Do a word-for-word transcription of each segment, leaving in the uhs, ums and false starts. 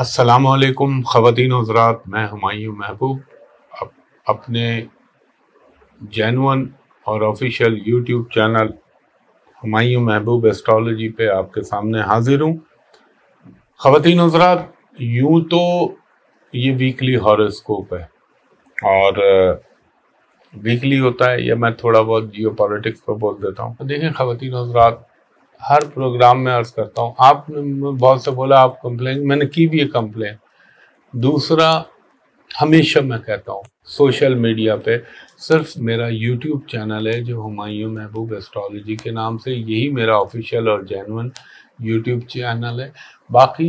अस्सलामुअलैकुम ख़वातीन और हज़रात, मैं हुमायूं महबूब अप, अपने जेनुइन और ऑफिशियल यूट्यूब चैनल हुमायूं महबूब एस्ट्रोलॉजी पे आपके सामने हाजिर हूँ। ख़वातीन और हज़रात, यूँ तो ये वीकली हॉरोस्कोप है और वीकली होता है या मैं थोड़ा बहुत जियो पॉलिटिक्स पर बोल देता हूँ। देखें ख़वातीन और हज़रात, हर प्रोग्राम में अर्ज़ करता हूँ, आपने बहुत से बोला आप कंप्लेन, मैंने की भी है कंप्लेन। दूसरा, हमेशा मैं कहता हूँ सोशल मीडिया पे सिर्फ मेरा यूट्यूब चैनल है जो हुमायूं महबूब एस्ट्रोलॉजी के नाम से, यही मेरा ऑफिशियल और जेन्युइन यूट्यूब चैनल है। बाकी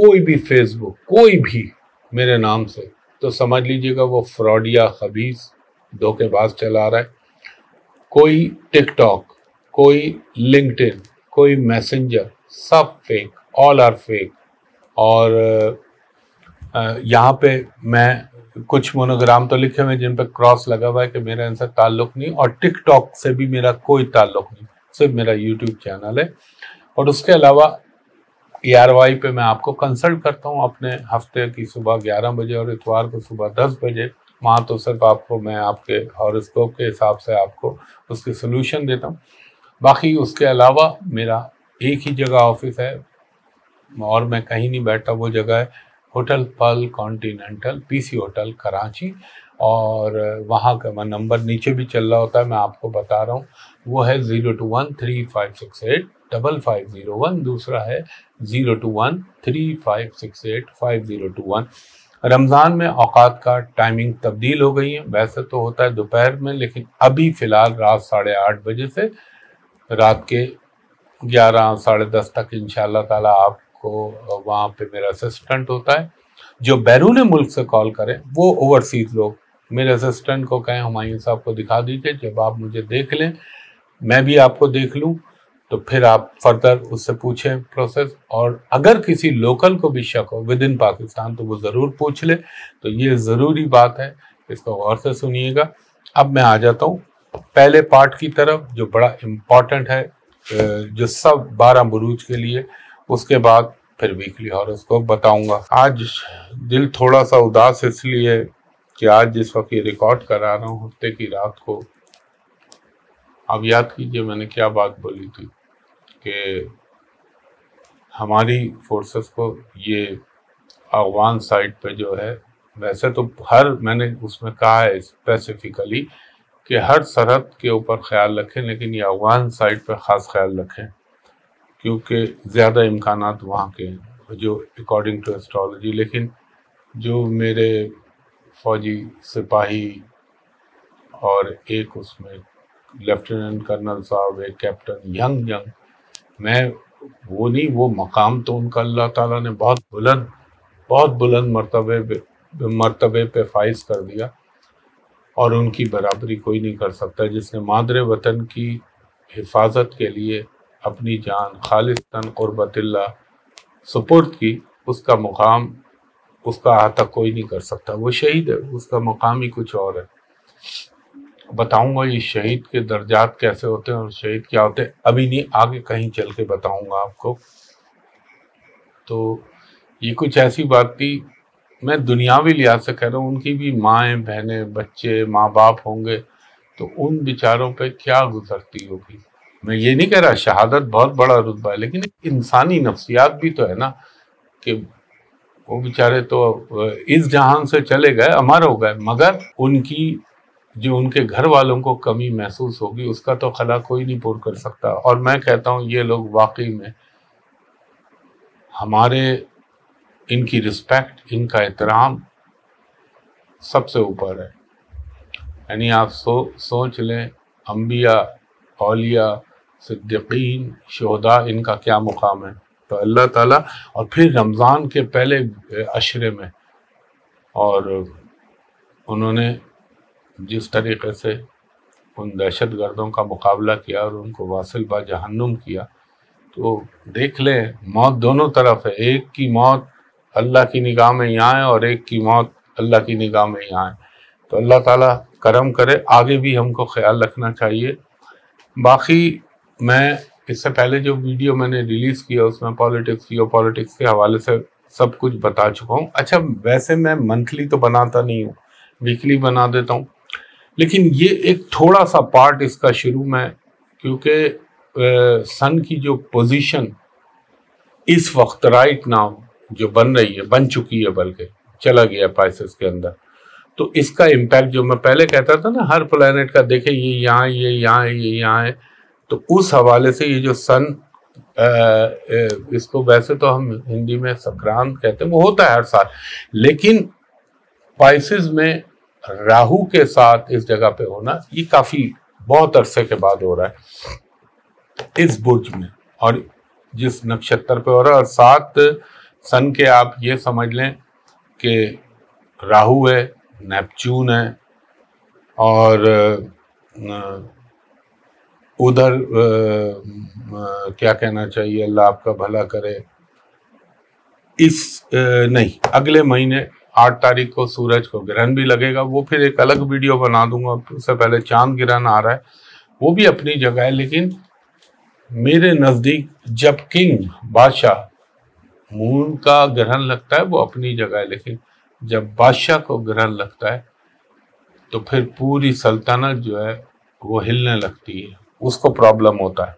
कोई भी फेसबुक, कोई भी मेरे नाम से, तो समझ लीजिएगा वो फ्रॉडिया खबीस धोखेबाज चला रहा है। कोई टिकटॉक, कोई लिंक्डइन, कोई मैसेंजर, सब फेक, ऑल आर फेक। और यहाँ पे मैं कुछ मोनोग्राम तो लिखे हुए जिन पर क्रॉस लगा हुआ है कि मेरा इनसे ताल्लुक़ नहीं, और टिकटॉक से भी मेरा कोई ताल्लुक़ नहीं, सिर्फ मेरा यूट्यूब चैनल है। और उसके अलावा ई आर वाई पे मैं आपको कंसल्ट करता हूँ अपने, हफ्ते की सुबह ग्यारह बजे और इतवार को सुबह दस बजे। वहाँ तो सिर्फ आपको मैं आपके हॉरोस्कोप के हिसाब से आपको उसके सोल्यूशन देता हूँ। बाकी उसके अलावा मेरा एक ही जगह ऑफिस है और मैं कहीं नहीं बैठा, वो जगह है hotel Pearl Continental, PC hotel Karachi. और वहाँ का मैं नंबर नीचे भी चल रहा होता है, मैं आपको बता रहा हूँ, वो है zero two one three five six eight double five zero one. दूसरा है zero two one three five six eight five zero two one. Ramzan में औकात का टाइमिंग तब्दील हो गई है, वैसे तो होता है दोपहर में, लेकिन अभी फ़िलहाल रात साढ़े आठ बजे से रात के ग्यारह साढ़े दस तक इंशाल्लाह ताला आपको वहाँ पे मेरा असिस्टेंट होता है। जो बैरून मुल्क से कॉल करें, वो ओवरसीज़ लोग मेरे असिस्टेंट को कहें हुमायूं साहब को दिखा दीजिए, जब आप मुझे देख लें मैं भी आपको देख लूँ, तो फिर आप फर्दर उससे पूछें प्रोसेस। और अगर किसी लोकल को भी शक हो विद इन पाकिस्तान, तो वो ज़रूर पूछ ले। तो ये ज़रूरी बात है, इसको गौर से सुनिएगा। अब मैं आ जाता हूँ पहले पार्ट की तरफ जो बड़ा इम्पॉर्टेंट है, जो सब बारह बुरूज के लिए। उसके बाद फिर वीकली हॉरोस्कोप बताऊंगा। आज दिल थोड़ा सा उदास इसलिए कि आज जिस वक्त ये रिकॉर्ड करा रहा हूँ हफ्ते की रात को, अब याद कीजिए मैंने क्या बात बोली थी कि हमारी फोर्सेस को ये अफगान साइड पे जो है, वैसे तो हर, मैंने उसमें कहा है स्पेसिफिकली कि हर सरहद के ऊपर ख्याल रखें, लेकिन ये अफगान साइड पर ख़ास ख्याल रखें क्योंकि ज़्यादा इम्कानात वहाँ के हैं जो अकॉर्डिंग टू एस्ट्रोलॉजी। लेकिन जो मेरे फौजी सिपाही और एक उसमें लेफ्टिनेंट कर्नल साहब, एक कैप्टन यंग यंग, मैं वो नहीं, वो मकाम तो उनका अल्लाह ताला ने बहुत बुलंद बहुत बुलंद मरतबे मरतबे पे फाइज कर दिया और उनकी बराबरी कोई नहीं कर सकता, जिसने मादरे वतन की हिफाजत के लिए अपनी जान खालिस्तन क़ुरबतिल्ला सुपुर्द की। उसका मुकाम, उसका अहाता कोई नहीं कर सकता, वो शहीद है, उसका मुकाम ही कुछ और है। बताऊंगा ये शहीद के दर्जात कैसे होते हैं और शहीद क्या होते हैं, अभी नहीं, आगे कहीं चल के बताऊँगा आपको। तो ये कुछ ऐसी बात थी, मैं दुनियावी लिहाज से कह रहा हूँ, उनकी भी माएँ बहनें बच्चे माँ बाप होंगे, तो उन बिचारों पे क्या गुजरती होगी। मैं ये नहीं कह रहा शहादत बहुत बड़ा रुतबा है, लेकिन इंसानी नफ्सियात भी तो है ना कि वो बेचारे तो इस जहान से चले गए, अमर हो गए, मगर उनकी जो उनके घर वालों को कमी महसूस होगी उसका तो खला कोई नहीं पूर कर सकता। और मैं कहता हूँ ये लोग वाकई में हमारे, इनकी रिस्पेक्ट, इनका एहतराम सबसे ऊपर है। यानी आप सो सोच लें अम्बिया, औलिया, सिद्दीकीन, शोहदा, इनका क्या मुकाम है। तो अल्लाह ताला, और फिर रमज़ान के पहले अशरे में, और उन्होंने जिस तरीक़े से उन दहशतगर्दों का मुकाबला किया और उनको वासिल बा जहन्नुम किया, तो देख लें मौत दोनों तरफ है, एक की मौत अल्लाह की निगाह में यहाँ है और एक की मौत अल्लाह की निगाह में यहाँ है। तो अल्लाह ताला करम करे, आगे भी हमको ख्याल रखना चाहिए। बाकी मैं इससे पहले जो वीडियो मैंने रिलीज़ किया उसमें पॉलिटिक्स, जियो पॉलिटिक्स के हवाले से सब कुछ बता चुका हूँ। अच्छा, वैसे मैं मंथली तो बनाता नहीं हूँ, वीकली बना देता हूँ, लेकिन ये एक थोड़ा सा पार्ट इसका शुरू में, क्योंकि सन की जो पोजीशन इस वक्त राइट नाउ जो बन रही है, बन चुकी है, बल्कि चला गया पाइसेस के अंदर, तो इसका इम्पैक्ट जो मैं पहले कहता था ना, हर प्लेनेट का देखे ये यहाँ ये यहाँ ये यहाँ है, तो उस हवाले से ये जो सन, इसको वैसे तो हम हिंदी में संक्रांत कहते हैं, वो होता है हर साल, लेकिन पाइसेस में राहु के साथ इस जगह पे होना ये काफ़ी बहुत अरसे के बाद हो रहा है इस बुर्ज में, और जिस नक्षत्र पे हो रहा है, और साथ सन के आप ये समझ लें कि राहु है, नेपच्यून है, और उधर क्या कहना चाहिए, अल्लाह आपका भला करे, इस आ, नहीं अगले महीने आठ तारीख को सूरज को ग्रहण भी लगेगा, वो फिर एक अलग वीडियो बना दूंगा। उससे पहले चांद ग्रहण आ रहा है, वो भी अपनी जगह है, लेकिन मेरे नज़दीक जब किंग बादशाह मून का ग्रहण लगता है वो अपनी जगह है, लेकिन जब बादशाह को ग्रहण लगता है तो फिर पूरी सल्तनत जो है वो हिलने लगती है, उसको प्रॉब्लम होता है।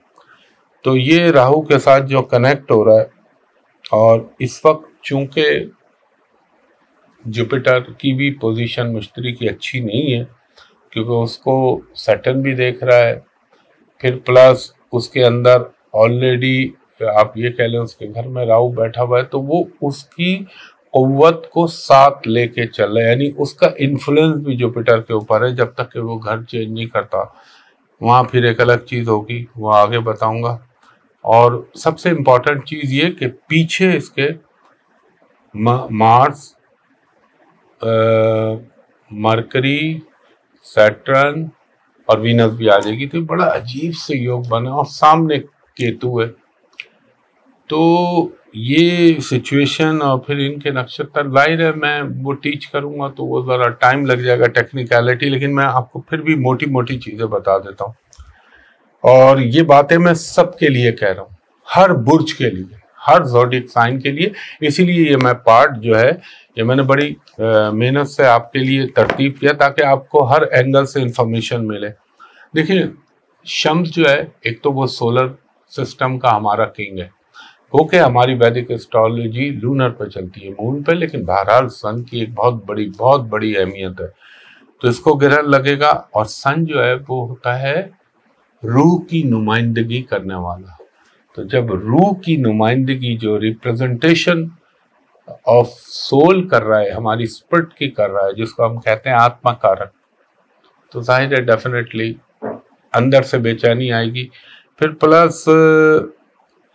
तो ये राहु के साथ जो कनेक्ट हो रहा है, और इस वक्त चूंकि जुपिटर की भी पोजीशन मिस्त्री की अच्छी नहीं है, क्योंकि उसको सैटर्न भी देख रहा है, फिर प्लस उसके अंदर ऑलरेडी आप ये कह लें उसके घर में राहु बैठा हुआ है, तो वो उसकी कुव्वत को साथ लेके चल रहा है, यानी उसका इन्फ्लुएंस भी जुपिटर के ऊपर है, जब तक कि वो घर चेंज नहीं करता। वहाँ फिर एक अलग चीज़ होगी, वो आगे बताऊँगा। और सबसे इम्पॉर्टेंट चीज़ ये कि पीछे इसके मार्स, मरकरी, सैटर्न और वीनस भी आ जाएगी, तो बड़ा अजीब से योग बना, और सामने केतु है। तो ये सिचुएशन, और फिर इनके नक्षत्र जाहिर है, मैं वो टीच करूँगा तो वो ज़रा टाइम लग जाएगा, टेक्निकलिटी, लेकिन मैं आपको फिर भी मोटी मोटी चीज़ें बता देता हूँ। और ये बातें मैं सबके लिए कह रहा हूँ, हर बुर्ज के लिए, हर ज़ोडिक साइन के लिए, इसीलिए ये मैं पार्ट जो है ये मैंने बड़ी मेहनत से आपके लिए तरतीब किया, ताकि आपको हर एंगल से इंफॉर्मेशन मिले। देखिए, शम्स जो है, एक तो वो सोलर सिस्टम का हमारा किंग है, क्योंकि हमारी वैदिक एस्ट्रोलॉजी लूनर पे चलती है, मून पे, लेकिन बहरहाल सन की एक बहुत बड़ी बहुत बड़ी अहमियत है, तो इसको ग्रहण लगेगा। और सन जो है वो होता है रूह की नुमाइंदगी करने वाला, तो जब रूह की नुमाइंदगी जो रिप्रेजेंटेशन ऑफ सोल कर रहा है, हमारी स्पिरिट की कर रहा है, जिसको हम कहते हैं आत्मा कारक, तो जाहिर है डेफिनेटली अंदर से बेचैनी आएगी। फिर प्लस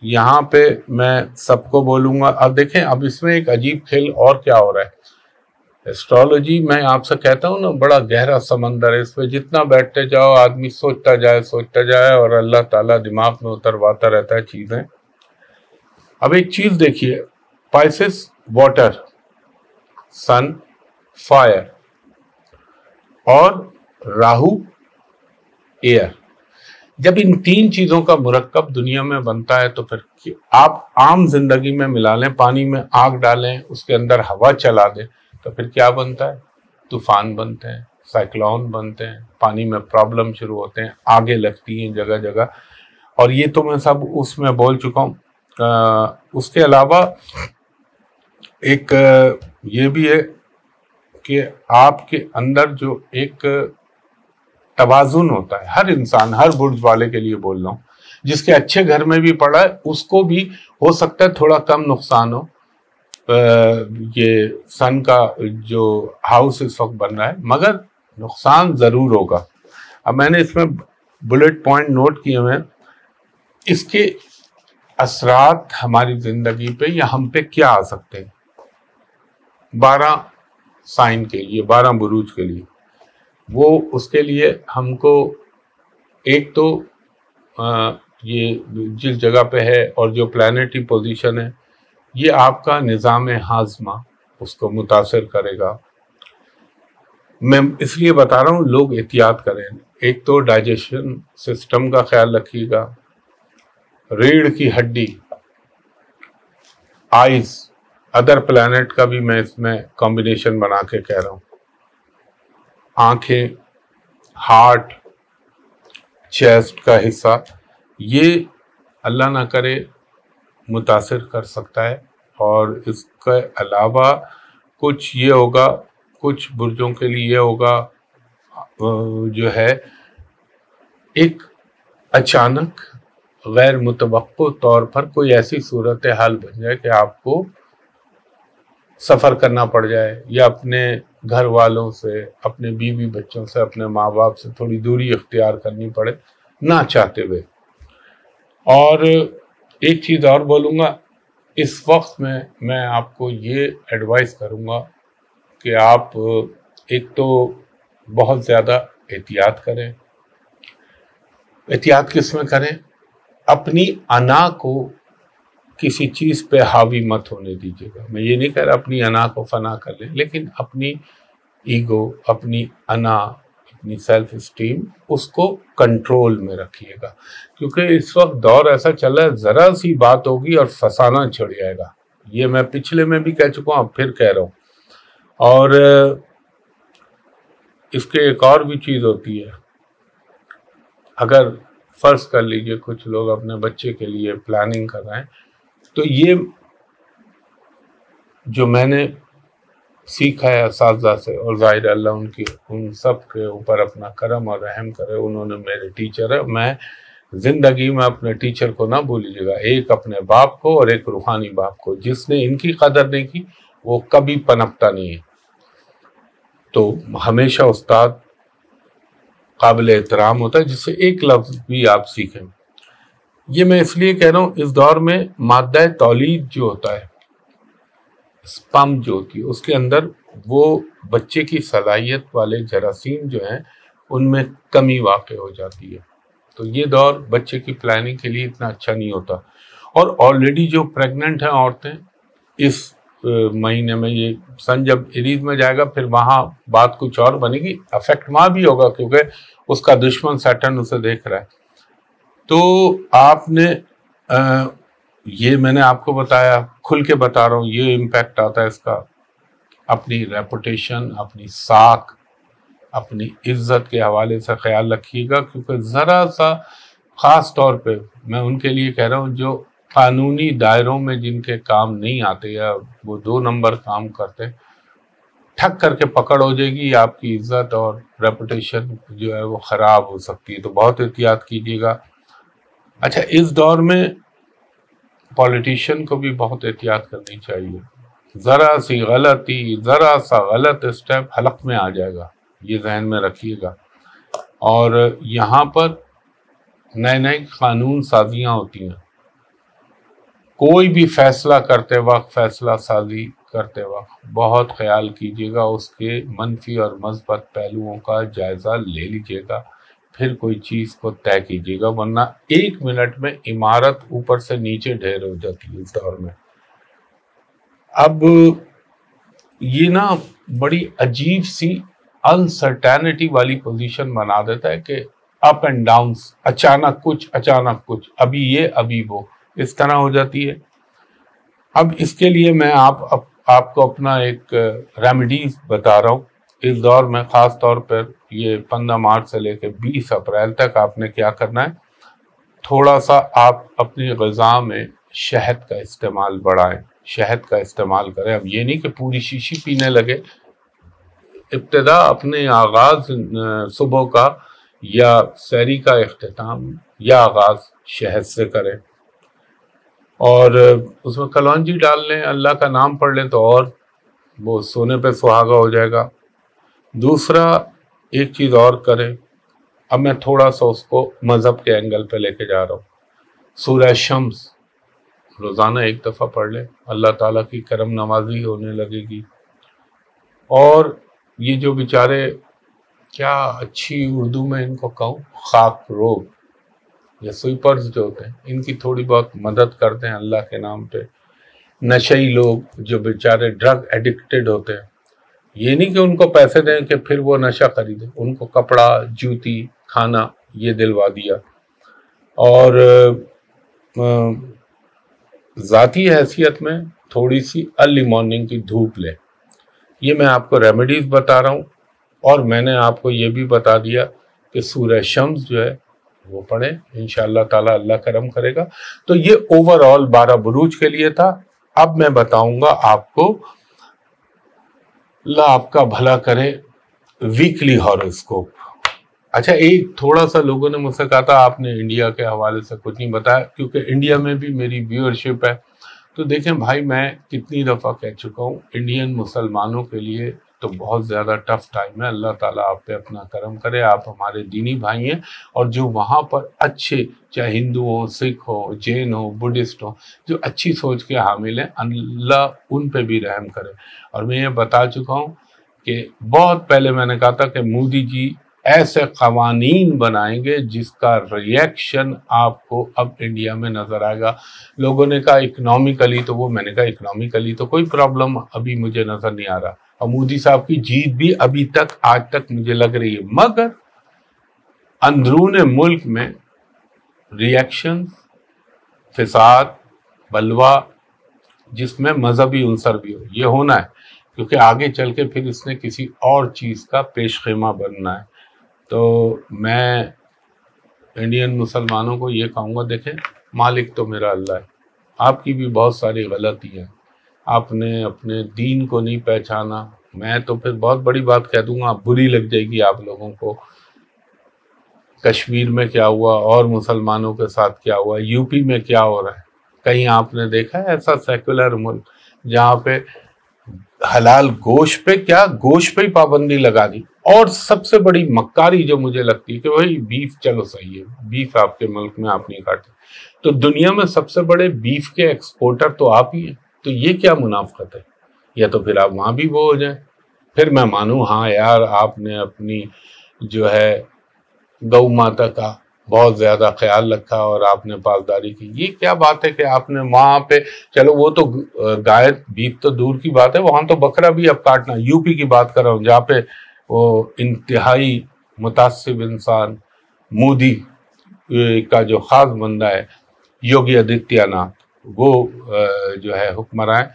यहाँ पे मैं सबको बोलूँगा, अब देखें, अब इसमें एक अजीब खेल और क्या हो रहा है। एस्ट्रोलॉजी मैं आपसे कहता हूँ ना, बड़ा गहरा समंदर है, इस पर जितना बैठते जाओ आदमी सोचता जाए सोचता जाए और अल्लाह ताला दिमाग में उतरवाता रहता है चीज़ें। अब एक चीज़ देखिए, पाइसेस वाटर, सन फायर और राहु एयर, जब इन तीन चीज़ों का मुरक्कब दुनिया में बनता है, तो फिर आप आम जिंदगी में मिला लें, पानी में आग डालें, उसके अंदर हवा चला दें, तो फिर क्या बनता है, तूफान बनते हैं, साइक्लोन बनते हैं, पानी में प्रॉब्लम शुरू होते हैं, आगे लगती हैं जगह जगह, और ये तो मैं सब उसमें बोल चुका हूँ। उसके अलावा एक ये भी है कि आपके अंदर जो एक तवाजुन होता है, हर इंसान, हर बुर्ज वाले के लिए बोल रहा हूँ, जिसके अच्छे घर में भी पड़ा है उसको भी हो सकता है थोड़ा कम नुकसान हो। ये सन का जो हाउस इस वक्त बन रहा है, मगर नुकसान ज़रूर होगा। अब मैंने इसमें बुलेट पॉइंट नोट किए हुए हैं, इसके असरात हमारी ज़िंदगी पे या हम पे क्या आ सकते हैं, बारह साइन के लिए, बारह बुरूज के लिए। वो उसके लिए हमको एक तो आ, ये जिस जगह पे है और जो प्लैनेटरी पोजीशन है, ये आपका निज़ाम हाजमा उसको मुतासर करेगा। मैं इसलिए बता रहा हूँ, लोग एहतियात करें। एक तो डाइजेशन सिस्टम का ख्याल रखिएगा, रीढ़ की हड्डी, आइज़, अदर प्लैनेट का भी मैं इसमें कॉम्बिनेशन बना के कह रहा हूँ। आँखें, हार्ट, चेस्ट का हिस्सा, ये अल्लाह ना करे मुतासिर कर सकता है। और इसके अलावा कुछ ये होगा, कुछ बुर्जों के लिए ये होगा जो है एक अचानक गैर मुतवक्को तौर पर कोई ऐसी सूरत हाल बन जाए कि आपको सफ़र करना पड़ जाए या अपने घर वालों से, अपने बीवी बच्चों से, अपने माँ बाप से थोड़ी दूरी इख्तियार करनी पड़े ना चाहते हुए। और एक चीज़ और बोलूँगा, इस वक्त में मैं आपको ये एडवाइस करूँगा कि आप एक तो बहुत ज़्यादा एहतियात करें। एहतियात किस में करें? अपनी अना को किसी चीज़ पे हावी मत होने दीजिएगा। मैं ये नहीं कह रहा अपनी अना को फना कर लें, लेकिन अपनी ईगो, अपनी अना, अपनी सेल्फ इस्टीम, उसको कंट्रोल में रखिएगा, क्योंकि इस वक्त दौर ऐसा चल रहा है, ज़रा सी बात होगी और फसाना छिड़ जाएगा। ये मैं पिछले में भी कह चुका हूँ, अब फिर कह रहा हूँ। और इसके एक और भी चीज़ होती है, अगर फ़र्ज़ कर लीजिए कुछ लोग अपने बच्चे के लिए प्लानिंग कर रहे हैं, तो ये जो मैंने सीखा है असातिज़ा से, और ज़ाहिर अल्लाह उनकी उन सब के ऊपर अपना करम और रहम करे, उन्होंने मेरे टीचर है। मैं ज़िंदगी में अपने टीचर को ना भूलिएगा, एक अपने बाप को और एक रूहानी बाप को। जिसने इनकी कदर नहीं की वो कभी पनपता नहीं है। तो हमेशा उस्ताद काबिल एहतराम होता है, जिससे एक लफ्ज़ भी आप सीखें। ये मैं इसलिए कह रहा हूँ, इस दौर में मादा तौलीद जो होता है, स्पम जो होती है, उसके अंदर वो बच्चे की सलाहियत वाले जरासीम जो हैं उनमें कमी वाक़ हो जाती है। तो ये दौर बच्चे की प्लानिंग के लिए इतना अच्छा नहीं होता। और ऑलरेडी जो प्रेग्नेंट हैं औरतें, इस महीने में ये सन जब एरीज में जाएगा फिर वहाँ बात कुछ और बनेगी, अफेक्ट माँ भी होगा क्योंकि उसका दुश्मन सैटर्न उसे देख रहा है। तो आपने आ, ये मैंने आपको बताया, खुल के बता रहा हूँ, ये इम्पैक्ट आता है इसका अपनी रेपुटेशन, अपनी साख, अपनी इज्जत के हवाले से ख्याल रखिएगा, क्योंकि ज़रा सा ख़ास तौर पे मैं उनके लिए कह रहा हूँ जो कानूनी दायरों में जिनके काम नहीं आते या वो दो नंबर काम करते, ठक करके पकड़ हो जाएगी, आपकी इज्जत और रेपुटेशन जो है वो ख़राब हो सकती है। तो बहुत एहतियात कीजिएगा। अच्छा, इस दौर में पॉलिटिशियन को भी बहुत एहतियात करनी चाहिए। ज़रा सी गलती, ज़रा सा गलत स्टेप हलक में आ जाएगा, ये जहन में रखिएगा। और यहाँ पर नए नए कानून साजियाँ होती हैं। कोई भी फैसला करते वक्त, फैसला साजी करते वक्त बहुत ख्याल कीजिएगा, उसके मनफी और मस्बत पहलुओं का जायज़ा ले लीजिएगा, फिर कोई चीज़ को तय कीजिएगा, वरना एक मिनट में इमारत ऊपर से नीचे ढेर हो जाती है इस दौर में। अब ये ना बड़ी अजीब सी अनसर्टेनिटी वाली पोजीशन बना देता है कि अप एंड डाउन्स, अचानक कुछ अचानक कुछ, अभी ये अभी वो, इस तरह हो जाती है। अब इसके लिए मैं आप, आप आपको अपना एक रेमेडीज बता रहा हूँ। इस दौर में ख़ास तौर पर ये पंद्रह मार्च से लेकर बीस अप्रैल तक आपने क्या करना है, थोड़ा सा आप अपनी ग़िज़ा में शहद का इस्तेमाल बढ़ाएं, शहद का इस्तेमाल करें। अब ये नहीं कि पूरी शीशी पीने लगे, इब्तिदा अपने आगाज़ सुबह का या सैरी का इख्तिताम या आगाज़ शहद से करें, और उसमें कलौंजी डाल लें, अल्लाह का नाम पढ़ लें, तो और वो सोने पे सुहागा हो जाएगा। दूसरा एक चीज़ और करें, अब मैं थोड़ा सा उसको मज़हब के एंगल पे लेके जा रहा हूँ। सूरह शम्स रोज़ाना एक दफ़ा पढ़ लें, अल्लाह ताला की करम नवाजी होने लगेगी। और ये जो बेचारे, क्या अच्छी उर्दू में इनको कहूँ, खाक रोग या स्वीपर्स जो होते हैं, इनकी थोड़ी बहुत मदद करते हैं अल्लाह के नाम पे। नशई लोग जो बेचारे ड्रग एडिक्टेड होते हैं, ये नहीं कि उनको पैसे दें कि फिर वो नशा खरीदें, उनको कपड़ा, जूती, खाना ये दिलवा दिया। और ज़ाती हैसियत में थोड़ी सी अर्ली मॉर्निंग की धूप लें। ये मैं आपको रेमेडीज़ बता रहा हूँ और मैंने आपको ये भी बता दिया कि सूरह शम्स जो है वो पढ़ें, इंशाअल्लाह ताला अल्लाह करम करेगा। तो ये ओवरऑल बारह बुरूज के लिए था। अब मैं बताऊंगा आपको, अल्लाह आपका भला करे, वीकली हॉरोस्कोप। अच्छा, एक थोड़ा सा लोगों ने मुझसे कहा था आपने इंडिया के हवाले से कुछ नहीं बताया, क्योंकि इंडिया में भी मेरी व्यूअरशिप है। तो देखें भाई, मैं कितनी दफ़ा कह चुका हूँ, इंडियन मुसलमानों के लिए तो बहुत ज़्यादा टफ टाइम है। अल्लाह ताला आप पे अपना करम करे, आप हमारे दीनी भाई हैं। और जो वहाँ पर अच्छे, चाहे हिंदू हो, सिख हो, जैन हो, बुद्धिस्ट हो, जो अच्छी सोच के हामिल हैं, अल्लाह उन पे भी रहम करे। और मैं ये बता चुका हूँ कि बहुत पहले मैंने कहा था कि मोदी जी ऐसे क़वानीन बनाएंगे जिसका रिएक्शन आपको अब इंडिया में नज़र आएगा। लोगों ने कहा इकनॉमिकली, तो वो मैंने कहा इकनॉमिकली तो कोई प्रॉब्लम अभी मुझे नज़र नहीं आ रहा, और मोदी साहब की जीत भी अभी तक आज तक मुझे लग रही है। मगर अंदरून मुल्क में रिएक्शन, फसाद, बलवा, जिसमें मजहबी उनसर भी हो, ये होना है, क्योंकि आगे चल के फिर इसने किसी और चीज़ का पेशखेमा बनना है। तो मैं इंडियन मुसलमानों को ये कहूँगा, देखें मालिक तो मेरा अल्लाह है, आपकी भी बहुत सारी गलतियाँ, आपने अपने दीन को नहीं पहचाना। मैं तो फिर बहुत बड़ी बात कह दूंगा, बुरी लग जाएगी आप लोगों को। कश्मीर में क्या हुआ और मुसलमानों के साथ क्या हुआ, यूपी में क्या हो रहा है, कहीं आपने देखा है ऐसा सेकुलर मुल्क जहाँ पे हलाल गोश्त पे क्या, गोश्त पे ही पाबंदी लगा दी। और सबसे बड़ी मक्कारी जो मुझे लगती है कि भाई बीफ, चलो सही है, बीफ आपके मुल्क में आप नहीं खाते, तो दुनिया में सबसे बड़े बीफ के एक्सपोर्टर तो आप ही हैं, तो ये क्या मुनाफकत है। या तो फिर आप वहाँ भी वो हो जाए, फिर मैं मानूँ हाँ यार आपने अपनी जो है गौ माता का बहुत ज़्यादा ख्याल रखा और आपने पालदारी की। ये क्या बात है कि आपने वहाँ पे, चलो वो तो गाय बीफ तो दूर की बात है, वहाँ तो बकरा भी अब काटना। यूपी की बात कर रहा हूँ जहाँ पे वो इंतहाई मुतासिब इंसान मोदी का जो ख़ास बंदा है योगी आदित्यनाथ, वो जो है हुक्मरान।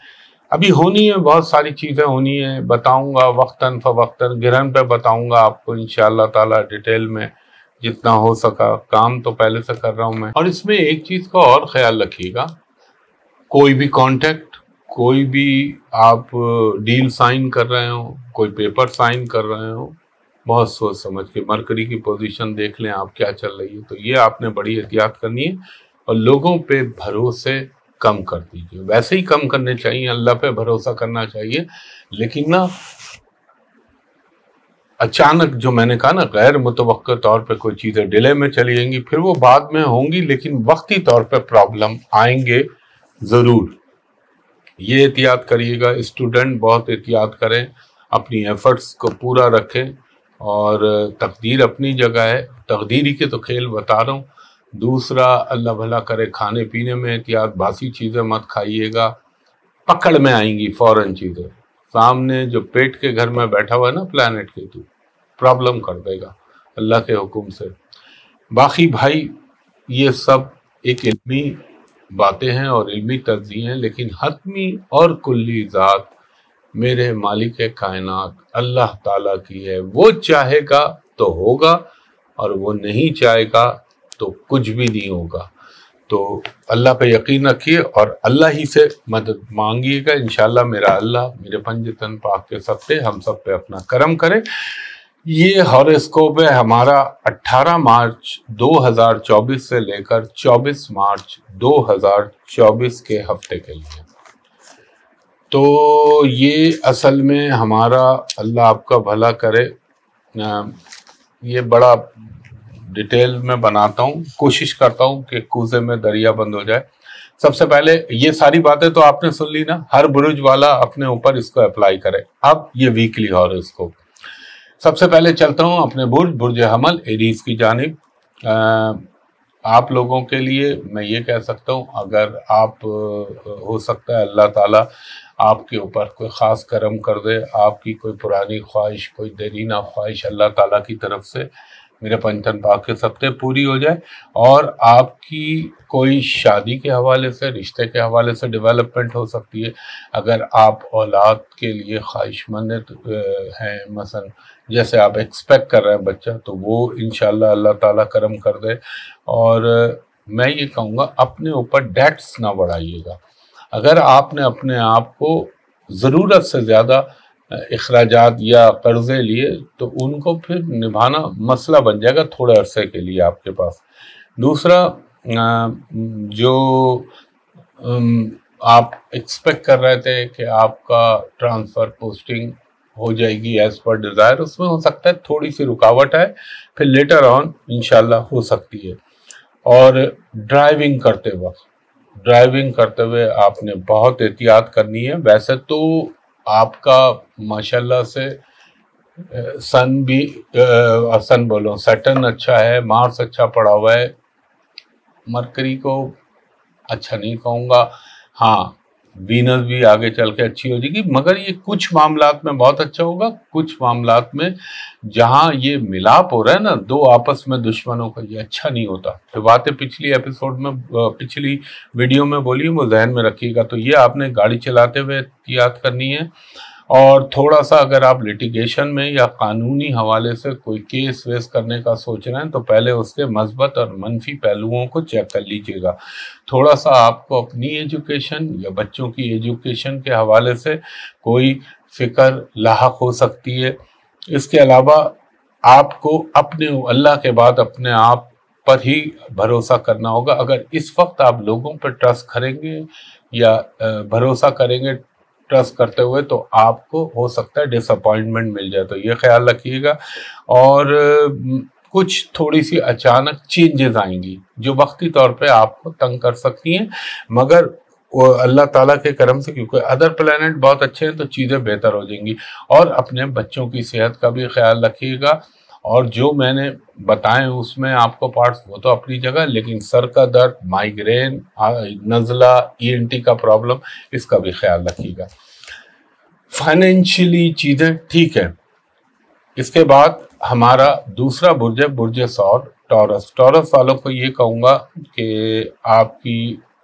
अभी होनी है, बहुत सारी चीज़ें होनी है, बताऊंगा वक्तन फवक्तन, गिरहन पे बताऊंगा आपको इंशाअल्लाह ताला डिटेल में, जितना हो सका। काम तो पहले से कर रहा हूं मैं। और इसमें एक चीज़ का और ख्याल रखिएगा, कोई भी कॉन्टैक्ट, कोई भी आप डील साइन कर रहे हो, कोई पेपर साइन कर रहे हो, बहुत सोच समझ के मरकरी की पोजीशन देख लें आप क्या चल रही है। तो ये आपने बड़ी एहतियात करनी है और लोगों पे भरोसे कम कर दीजिए। वैसे ही कम करने चाहिए, अल्लाह पे भरोसा करना चाहिए, लेकिन ना अचानक जो मैंने कहा ना गैर मुतवक्कित तौर पे कोई चीज़ें डिले में चली जाएंगी, फिर वो बाद में होंगी, लेकिन वक्ती तौर पे प्रॉब्लम आएंगे ज़रूर। ये एहतियात करिएगा, स्टूडेंट बहुत एहतियात करें, अपनी एफर्ट्स को पूरा रखें। और तकदीर अपनी जगह है, तकदीरी के तो खेल बता रहा हूँ। दूसरा, अल्लाह भला करे, खाने पीने में एहतियात, बासी चीज़ें मत खाइएगा, पकड़ में आएंगी फ़ौरन चीज़ें। सामने जो पेट के घर में बैठा हुआ है ना प्लानट के तू, प्रॉब्लम कर देगा अल्लाह के हुक्म से। बाकी भाई ये सब एक इल्मी बातें हैं और इल्मी तर्जीह हैं, लेकिन हतमी और कुल्ली ज़ात मेरे मालिक कायनात अल्लाह ताला की है। वो चाहेगा तो होगा और वो नहीं चाहेगा तो कुछ भी नहीं होगा। तो अल्लाह पे यकीन रखिए और अल्लाह ही से मदद मांगिएगा। इंशाल्लाह मेरा अल्लाह मेरे पंजतन पाक के सत्ते हम सब पे अपना करम करे। ये हॉरोस्कोप है हमारा अठारह मार्च दो हज़ार चौबीस से लेकर चौबीस मार्च दो हज़ार चौबीस के हफ्ते के लिए। तो ये असल में हमारा, अल्लाह आपका भला करे, ये बड़ा डिटेल में बनाता हूँ, कोशिश करता हूँ कि कूजे में दरिया बंद हो जाए। सबसे पहले ये सारी बातें तो आपने सुन ली ना, हर बुरुज वाला अपने ऊपर इसको अप्लाई करे। अब ये वीकली हॉरोस्कोप, सबसे पहले चलता हूँ अपने बुर्ज बुर्ज हमल एरीज की जानिब। आप लोगों के लिए मैं ये कह सकता हूँ, अगर आप, हो सकता है अल्लाह ताला आपके ऊपर कोई ख़ास करम कर दे, आपकी कोई पुरानी ख्वाहिश, कोई देरीना ख्वाहिश अल्लाह ताला की तरफ से मेरे पंचतन भाग्य के सप्ते पूरी हो जाए और आपकी कोई शादी के हवाले से, रिश्ते के हवाले से डेवलपमेंट हो सकती है। अगर आप औलाद के लिए ख्वाहिशमंद हैं, मसलन जैसे आप एक्सपेक्ट कर रहे हैं बच्चा, तो वो इंशाल्लाह अल्लाह ताला करम कर दे। और मैं ये कहूँगा अपने ऊपर डेट्स ना बढ़ाइएगा। अगर आपने अपने आप को ज़रूरत से ज़्यादा इखराजात या कर्ज़े लिए तो उनको फिर निभाना मसला बन जाएगा थोड़े अरसे के लिए आपके पास। दूसरा जो आप एक्सपेक्ट कर रहे थे कि आपका ट्रांसफ़र पोस्टिंग हो जाएगी एज़ पर डिज़ायर, उसमें हो सकता है थोड़ी सी रुकावट है, फिर लेटर ऑन इंशाल्लाह हो सकती है। और ड्राइविंग करते वक्त ड्राइविंग करते हुए आपने बहुत एहतियात करनी है। वैसे तो आपका माशाल्लाह से सन भी आ, सन बोलो सैटर्न अच्छा है, मार्स अच्छा पड़ा हुआ है, मरकरी को अच्छा नहीं कहूँगा, हाँ वीनस भी आगे चल के अच्छी हो जाएगी, मगर ये कुछ मामलात में बहुत अच्छा होगा, कुछ मामलात में जहाँ ये मिलाप हो रहा है ना दो आपस में दुश्मनों का, ये अच्छा नहीं होता। तो बातें पिछली एपिसोड में, पिछली वीडियो में बोली, वो जहन में रखिएगा। तो ये आपने गाड़ी चलाते हुए एहतियात करनी है। और थोड़ा सा अगर आप लिटिगेशन में या कानूनी हवाले से कोई केस वेस करने का सोच रहे हैं तो पहले उसके मस्बत और मनफी पहलुओं को चेक कर लीजिएगा। थोड़ा सा आपको अपनी एजुकेशन या बच्चों की एजुकेशन के हवाले से कोई फिक्र लाहक हो सकती है। इसके अलावा आपको अपने अल्लाह के बाद अपने आप पर ही भरोसा करना होगा। अगर इस वक्त आप लोगों पर ट्रस्ट करेंगे या भरोसा करेंगे ट्रस्ट करते हुए तो आपको हो सकता है डिसअपॉइंटमेंट मिल जाए, तो ये ख्याल रखिएगा। और कुछ थोड़ी सी अचानक चेंजेस आएंगी जो वक्ती तौर पे आपको तंग कर सकती हैं, मगर अल्लाह ताला के करम से क्योंकि अदर प्लेनेट बहुत अच्छे हैं तो चीज़ें बेहतर हो जाएंगी। और अपने बच्चों की सेहत का भी ख्याल रखिएगा। और जो मैंने बताए उसमें आपको पार्ट्स वो तो अपनी जगह, लेकिन सर का दर्द, माइग्रेन, नज़ला, ईएनटी का प्रॉब्लम, इसका भी ख्याल रखिएगा। फाइनेंशियली चीज़ें ठीक है। इसके बाद हमारा दूसरा बुर्ज है बुर्ज सौर टॉरस। टॉरस वालों को ये कहूँगा कि आपकी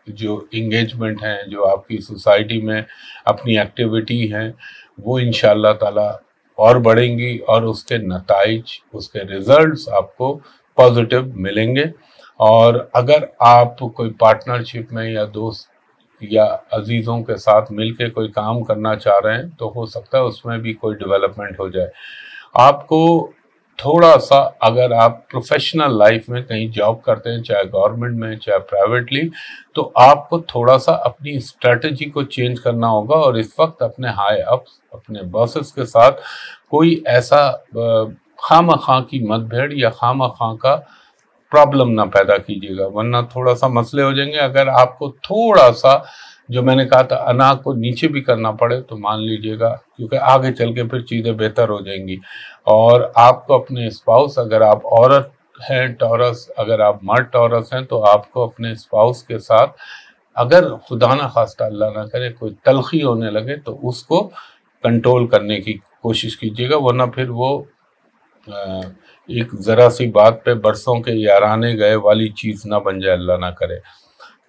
जो इंगेजमेंट है, जो आपकी सोसाइटी में अपनी एक्टिविटी है, वो इंशाल्लाह ताला और बढ़ेंगी और उसके नताइज, उसके रिजल्ट्स आपको पॉजिटिव मिलेंगे। और अगर आप कोई पार्टनरशिप में या दोस्त या अजीज़ों के साथ मिलके कोई काम करना चाह रहे हैं तो हो सकता है उसमें भी कोई डेवलपमेंट हो जाए। आपको थोड़ा सा अगर आप प्रोफेशनल लाइफ में कहीं जॉब करते हैं, चाहे गवर्नमेंट में चाहे प्राइवेटली, तो आपको थोड़ा सा अपनी स्ट्रेटजी को चेंज करना होगा। और इस वक्त अपने हाई अप्स, अपने बॉसेस के साथ कोई ऐसा खामा खां की मतभेड़ या खामा खां का प्रॉब्लम ना पैदा कीजिएगा, वरना थोड़ा सा मसले हो जाएंगे। अगर आपको थोड़ा सा जो मैंने कहा था अनाज को नीचे भी करना पड़े तो मान लीजिएगा, क्योंकि आगे चल के फिर चीज़ें बेहतर हो जाएंगी। और आपको अपने स्पाउस, अगर आप औरत हैं टॉरस, अगर आप मर्द टॉरस हैं, तो आपको अपने स्पाउस के साथ अगर खुदा ना खास्ता अल्लाह ना करे कोई तलखी होने लगे तो उसको कंट्रोल करने की कोशिश कीजिएगा, वरना फिर वो एक ज़रा सी बात पे बरसों के याराने गए वाली चीज़ ना बन जाए, अल्लाह ना करे।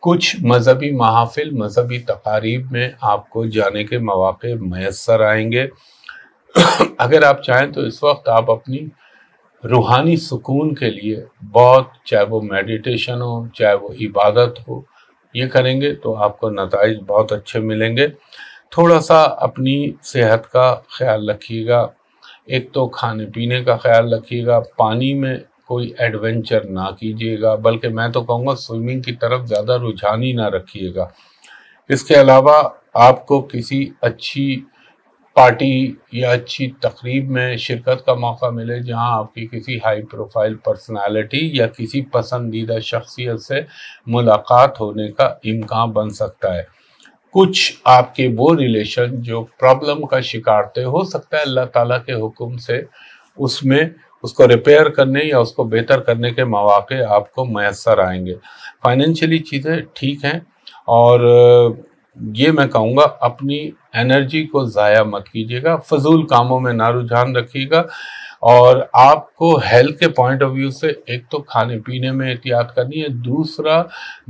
कुछ मजहबी महाफिल, मजहबी तकारीब में आपको जाने के मौक़े मैसर आएंगे। अगर आप चाहें तो इस वक्त आप अपनी रूहानी सुकून के लिए बहुत, चाहे वो मेडिटेशन हो चाहे वो इबादत हो, ये करेंगे तो आपको नताइज बहुत अच्छे मिलेंगे। थोड़ा सा अपनी सेहत का ख्याल रखिएगा। एक तो खाने पीने का ख्याल रखिएगा। पानी में कोई एडवेंचर ना कीजिएगा, बल्कि मैं तो कहूँगा स्विमिंग की तरफ ज़्यादा रुझान ही ना रखिएगा। इसके अलावा आपको किसी अच्छी पार्टी या अच्छी तकरीब में शिरकत का मौका मिले जहाँ आपकी किसी हाई प्रोफाइल पर्सनालिटी या किसी पसंदीदा शख्सियत से मुलाकात होने का इम्कान बन सकता है। कुछ आपके वो रिलेशन जो प्रॉब्लम का शिकार थे, हो सकता है अल्लाह ताला के हुक्म से उसमें उसको रिपेयर करने या उसको बेहतर करने के मौके आपको मैसर आएंगे। फाइनेंशियली चीज़ें ठीक हैं। और ये मैं कहूँगा अपनी एनर्जी को ज़ाया मत कीजिएगा, फजूल कामों में ना रुझान रखिएगा। और आपको हेल्थ के पॉइंट ऑफ व्यू से एक तो खाने पीने में एहतियात करनी है, दूसरा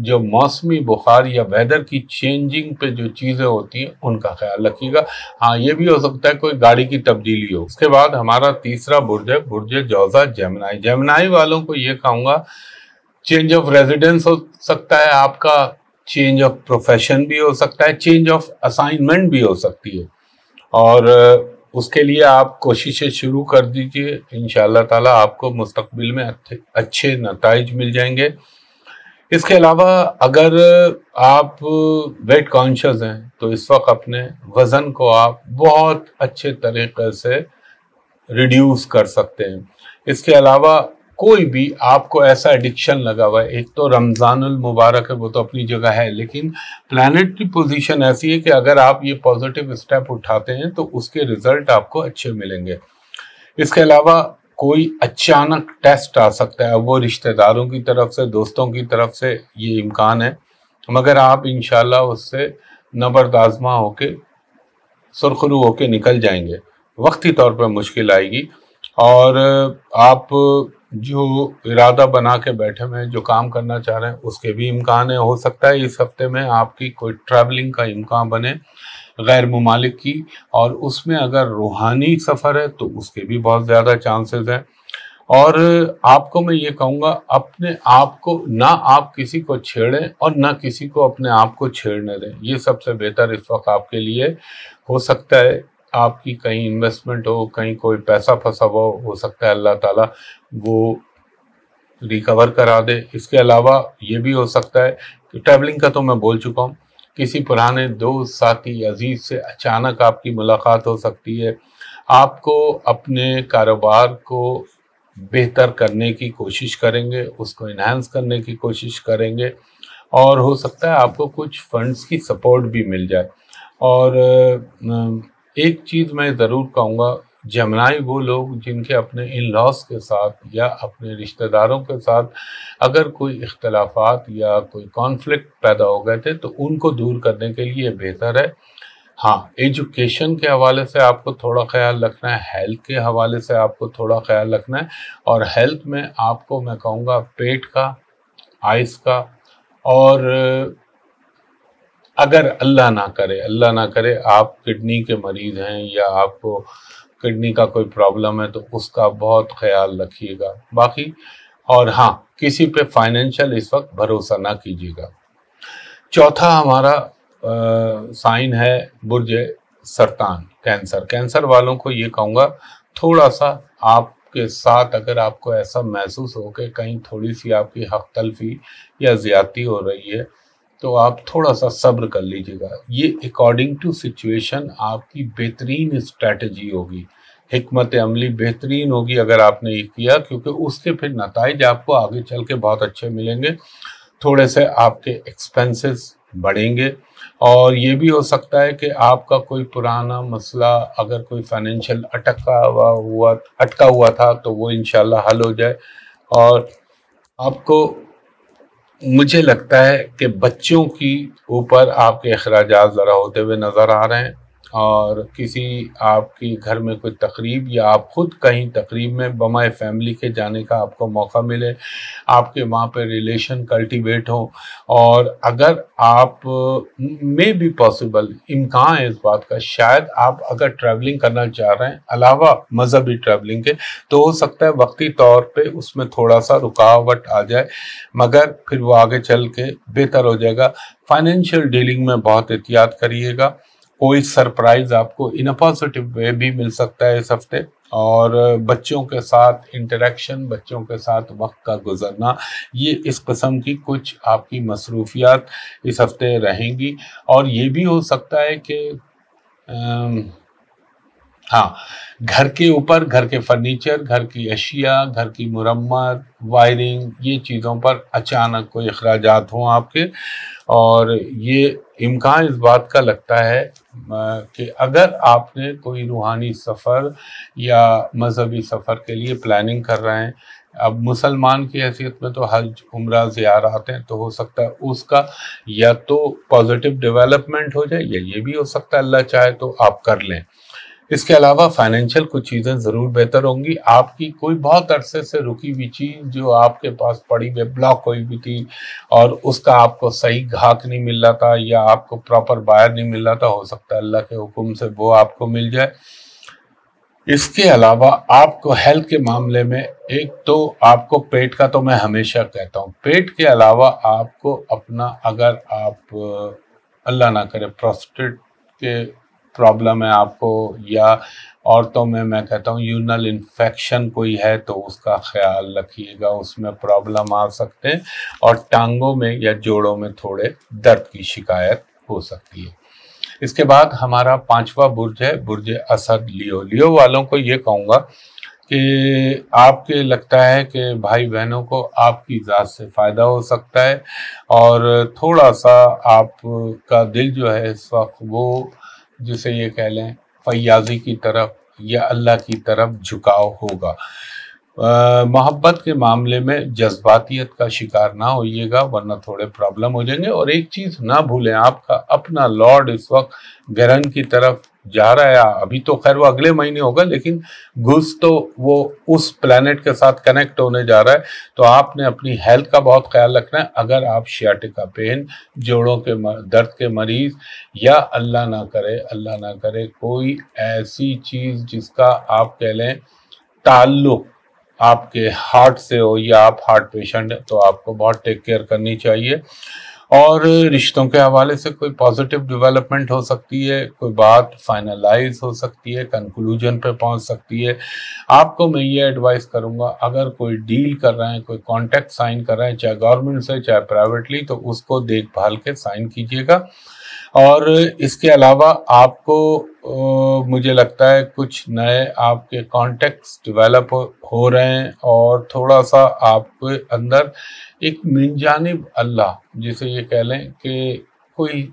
जो मौसमी बुखार या वेदर की चेंजिंग पे जो चीज़ें होती हैं उनका ख्याल रखिएगा। हाँ, ये भी हो सकता है कोई गाड़ी की तब्दीली हो। उसके बाद हमारा तीसरा बुर्ज है बुर्ज जौजा जेमिनाई। जेमिनाई वालों को ये कहूँगा चेंज ऑफ रेजिडेंस हो सकता है आपका, चेंज ऑफ प्रोफेशन भी हो सकता है, चेंज ऑफ असाइनमेंट भी हो सकती है, और उसके लिए आप कोशिशें शुरू कर दीजिए। इंशाअल्लाह ताला आपको मुस्तकबिल में अच्छे नताइज मिल जाएंगे। इसके अलावा अगर आप वेट कॉन्शियस हैं तो इस वक्त अपने वज़न को आप बहुत अच्छे तरीके से रिड्यूस कर सकते हैं। इसके अलावा कोई भी आपको ऐसा एडिक्शन लगा हुआ है, एक तो रमज़ानुल मुबारक है वो तो अपनी जगह है, लेकिन प्लैनेट की पोजीशन ऐसी है कि अगर आप ये पॉजिटिव स्टेप उठाते हैं तो उसके रिजल्ट आपको अच्छे मिलेंगे। इसके अलावा कोई अचानक टेस्ट आ सकता है, वो रिश्तेदारों की तरफ से, दोस्तों की तरफ से ये इम्कान है, मगर आप इंशाल्लाह उससे नबरदाज़मा होके सुरखरू होके निकल जाएंगे। वक्ती तौर पर मुश्किल आएगी, और आप जो इरादा बना के बैठे हुए हैं, जो काम करना चाह रहे हैं, उसके भी इम्कान है। हो सकता है इस हफ्ते में आपकी कोई ट्रैवलिंग का इम्कान बने गैर मुमालिक की, और उसमें अगर रूहानी सफ़र है तो उसके भी बहुत ज़्यादा चांसेस हैं। और आपको मैं ये कहूँगा अपने आप को ना आप किसी को छेड़ें और ना किसी को अपने आप को छेड़ने दें, ये सबसे बेहतर इस वक्त आपके लिए हो सकता है। आपकी कहीं इन्वेस्टमेंट हो, कहीं कोई पैसा फंसा हुआ हो, हो सकता है अल्लाह ताला वो रिकवर करा दे। इसके अलावा ये भी हो सकता है कि ट्रैवलिंग का तो मैं बोल चुका हूँ, किसी पुराने दोस्त, साथी, अजीज़ से अचानक आपकी मुलाकात हो सकती है। आपको अपने कारोबार को बेहतर करने की कोशिश करेंगे, उसको इन्हांस करने की कोशिश करेंगे, और हो सकता है आपको कुछ फंड्स की सपोर्ट भी मिल जाए। और न, एक चीज़ मैं ज़रूर कहूँगा, जेमिनाई वो लोग जिनके अपने इन लॉस के साथ या अपने रिश्तेदारों के साथ अगर कोई इख्तलाफात या कोई कॉन्फ्लिक्ट पैदा हो गए थे तो उनको दूर करने के लिए बेहतर है। हाँ, एजुकेशन के हवाले से आपको थोड़ा ख्याल रखना है, हेल्थ के हवाले से आपको थोड़ा ख्याल रखना है, और हेल्थ में आपको मैं कहूँगा पेट का, आइस का, और अगर अल्लाह ना करे, अल्लाह ना करे आप किडनी के मरीज़ हैं या आपको किडनी का कोई प्रॉब्लम है तो उसका बहुत ख्याल रखिएगा। बाकी और हाँ, किसी पे फाइनेंशियल इस वक्त भरोसा ना कीजिएगा। चौथा हमारा साइन है बुर्ज सरतान कैंसर। कैंसर वालों को ये कहूँगा थोड़ा सा आप के साथ अगर आपको ऐसा महसूस हो कि कहीं थोड़ी सी आपकी हक तलफी या ज़्यादती हो रही है तो आप थोड़ा सा सब्र कर लीजिएगा। ये अकॉर्डिंग टू सिचुएशन आपकी बेहतरीन स्ट्रैटेजी होगी, हिकमत अमली बेहतरीन होगी अगर आपने ये किया, क्योंकि उसके फिर नताइज आपको आगे चल के बहुत अच्छे मिलेंगे। थोड़े से आपके एक्सपेंसेस बढ़ेंगे, और ये भी हो सकता है कि आपका कोई पुराना मसला, अगर कोई फाइनेंशियल अटका हुआ हुआ अटका हुआ था तो वो इंशाल्लाह हल हो जाए। और आपको, मुझे लगता है कि बच्चों की ऊपर आपके अखराजात ज़रा होते हुए नज़र आ रहे हैं, और किसी आपकी घर में कोई तकरीब या आप ख़ुद कहीं तकरीब में बमाए फैमिली के जाने का आपको मौका मिले, आपके वहाँ पे रिलेशन कल्टीवेट हो, और अगर आप में भी पॉसिबल इम्कान है इस बात का, शायद आप अगर ट्रैवलिंग करना चाह रहे हैं अलावा मजहबी ट्रैवलिंग के, तो हो सकता है वक्ती तौर पे उसमें थोड़ा सा रुकावट आ जाए, मगर फिर वो आगे चल के बेहतर हो जाएगा। फाइनेंशियल डीलिंग में बहुत एहतियात करिएगा, कोई सरप्राइज़ आपको इन अ पॉजिटिव वे भी मिल सकता है इस हफ्ते। और बच्चों के साथ इंटरेक्शन, बच्चों के साथ वक्त का गुजरना, ये इस किस्म की कुछ आपकी मसरूफियात इस हफ्ते रहेंगी। और ये भी हो सकता है कि हाँ, घर के ऊपर, घर के फर्नीचर, घर की अशिया, घर की मुरम्मत, वायरिंग, ये चीज़ों पर अचानक कोई अखराजात हों आपके, और ये इम्कान इस बात का लगता है कि अगर आपने कोई रूहानी सफ़र या मजहबी सफ़र के लिए प्लानिंग कर रहे हैं, अब मुसलमान की हैसियत में तो हज, उमरा, ज़ियारत हैं, तो हो सकता है उसका या तो पॉजिटिव डेवलपमेंट हो जाए या ये भी हो सकता है अल्लाह चाहे तो आप कर लें। इसके अलावा फाइनेंशियल कुछ चीज़ें ज़रूर बेहतर होंगी। आपकी कोई बहुत अरसे से रुकी हुई चीज़ जो आपके पास पड़ी हुई ब्लॉक हुई हुई थी और उसका आपको सही घाक नहीं मिल रहा था या आपको प्रॉपर बायर नहीं मिल रहा था, हो सकता है अल्लाह के हुक्म से वो आपको मिल जाए। इसके अलावा आपको हेल्थ के मामले में एक तो आपको पेट का, तो मैं हमेशा कहता हूँ पेट के अलावा आपको अपना, अगर आप अल्लाह ना करे प्रोस्टेट के प्रॉब्लम है आपको या औरतों में मैं कहता हूँ यूरिनल इन्फेक्शन कोई है तो उसका ख्याल रखिएगा, उसमें प्रॉब्लम आ सकते हैं और टांगों में या जोड़ों में थोड़े दर्द की शिकायत हो सकती है। इसके बाद हमारा पांचवा बुर्ज है बुर्ज असद लियो। लियो वालों को ये कहूँगा कि आपके लगता है कि भाई बहनों को आपकी ज़ात से फ़ायदा हो सकता है और थोड़ा सा आपका दिल जो है इस वक्त वो जिसे ये कह लें फैयाजी की तरफ या अल्लाह की तरफ झुकाव होगा। मोहब्बत के मामले में जज्बातियत का शिकार ना होइएगा वरना थोड़े प्रॉब्लम हो जाएंगे। और एक चीज़ ना भूलें, आपका अपना लॉर्ड इस वक्त ग्रहण की तरफ जा रहा है। अभी तो खैर वो अगले महीने होगा लेकिन गुस तो वो उस प्लेनेट के साथ कनेक्ट होने जा रहा है, तो आपने अपनी हेल्थ का बहुत ख्याल रखना है। अगर आप शियाटिका पेन, जोड़ों के दर्द के मरीज़ या अल्लाह ना करे अल्लाह ना करे कोई ऐसी चीज़ जिसका आप कह लें ताल्लुक़ आपके हार्ट से हो या आप हार्ट पेशेंट है तो आपको बहुत टेक केयर करनी चाहिए। और रिश्तों के हवाले से कोई पॉजिटिव डेवलपमेंट हो सकती है, कोई बात फाइनलाइज हो सकती है, कंक्लूजन पे पहुंच सकती है। आपको मैं ये एडवाइस करूंगा अगर कोई डील कर रहे हैं, कोई कॉन्ट्रैक्ट साइन कर रहे हैं, चाहे गवर्नमेंट से चाहे प्राइवेटली, तो उसको देखभाल के साइन कीजिएगा। और इसके अलावा आपको ओ, मुझे लगता है कुछ नए आपके कॉन्टेक्ट्स डेवलप हो रहे हैं और थोड़ा सा आपके अंदर एक मिन जानिब अल्लाह जिसे ये कह लें कि कोई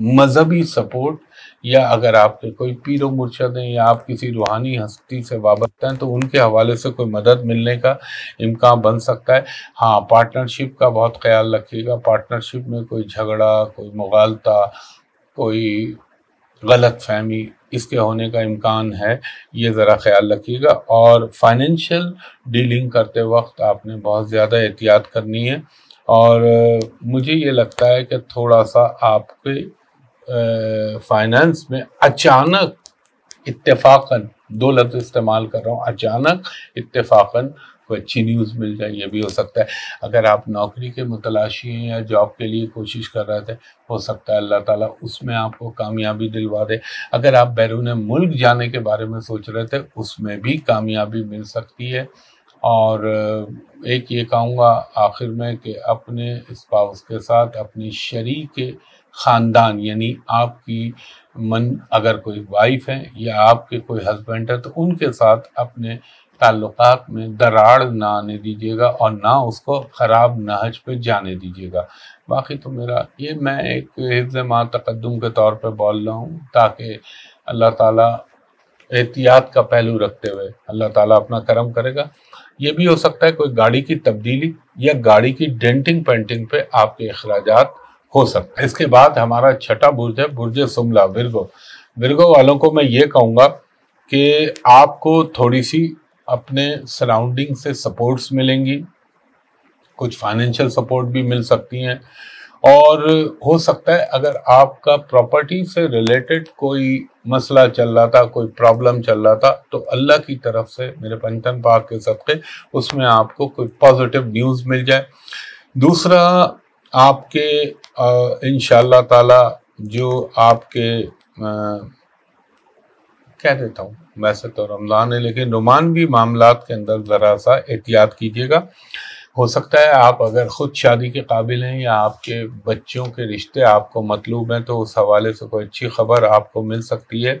मजहबी सपोर्ट या अगर आपके कोई पीरो मुर्शद हैं या आप किसी रूहानी हस्ती से वाबस्ता हैं तो उनके हवाले से कोई मदद मिलने का इम्कान बन सकता है। हाँ, पार्टनरशिप का बहुत ख्याल रखिएगा। पार्टनरशिप में कोई झगड़ा, कोई मुगालता, कोई गलत फहमी इसके होने का इम्कान है, ये ज़रा ख्याल रखिएगा। और फाइनेंशियल डीलिंग करते वक्त आपने बहुत ज़्यादा एहतियात करनी है और मुझे ये लगता है कि थोड़ा सा आपके फाइनेंस में अचानक इत्तेफाकन, दो लफ्ज़ इस्तेमाल कर रहा हूँ, अचानक इत्तेफाकन कोई अच्छी न्यूज़ मिल जाए, ये भी हो सकता है। अगर आप नौकरी के मुतलाशी हैं या जॉब के लिए कोशिश कर रहे थे, हो सकता है अल्लाह ताला उसमें आपको कामयाबी दिलवा दे। अगर आप बैरून मुल्क जाने के बारे में सोच रहे थे, उसमें भी कामयाबी मिल सकती है। और एक ये कहूँगा आखिर में कि अपने स्पाउस के साथ, अपनी शरीक ख़ानदान यानी आपकी मन अगर कोई वाइफ है या आपके कोई हस्बैंड है तो उनके साथ अपने ताल्लुकात में दरार ना आने दीजिएगा और ना उसको ख़राब नहज पे जाने दीजिएगा। बाकी तो मेरा ये, मैं एक हिफ्ज़ माँ तक़द्दुम के तौर पे बोल रहा हूँ ताकि अल्लाह ताला एहतियात का पहलू रखते हुए अल्लाह ताला अपना करम करेगा। ये भी हो सकता है कोई गाड़ी की तब्दीली या गाड़ी की डेंटिंग पेंटिंग पे आपके अखराजात हो सकते हैं। इसके बाद हमारा छठा बुर्ज है बुर्ज सुमला विर्गो। विर्गो वालों को मैं ये कहूँगा कि आपको थोड़ी सी अपने सराउंडिंग से सपोर्ट्स मिलेंगी, कुछ फाइनेंशियल सपोर्ट भी मिल सकती हैं और हो सकता है अगर आपका प्रॉपर्टी से रिलेटेड कोई मसला चल रहा था, कोई प्रॉब्लम चल रहा था, तो अल्लाह की तरफ से मेरे पंचन पाक के सदक़े उसमें आपको कोई पॉजिटिव न्यूज़ मिल जाए। दूसरा, आपके इंशाअल्लाह ताला जो आपके आ, कह देता हूँ वैसे तो रमज़ान है लेकिन रोमानवी मामलात के अंदर ज़रा सा एहतियात कीजिएगा। हो सकता है आप अगर ख़ुद शादी के काबिल हैं या आपके बच्चों के रिश्ते आपको मतलूब हैं तो उस हवाले से कोई अच्छी खबर आपको मिल सकती है।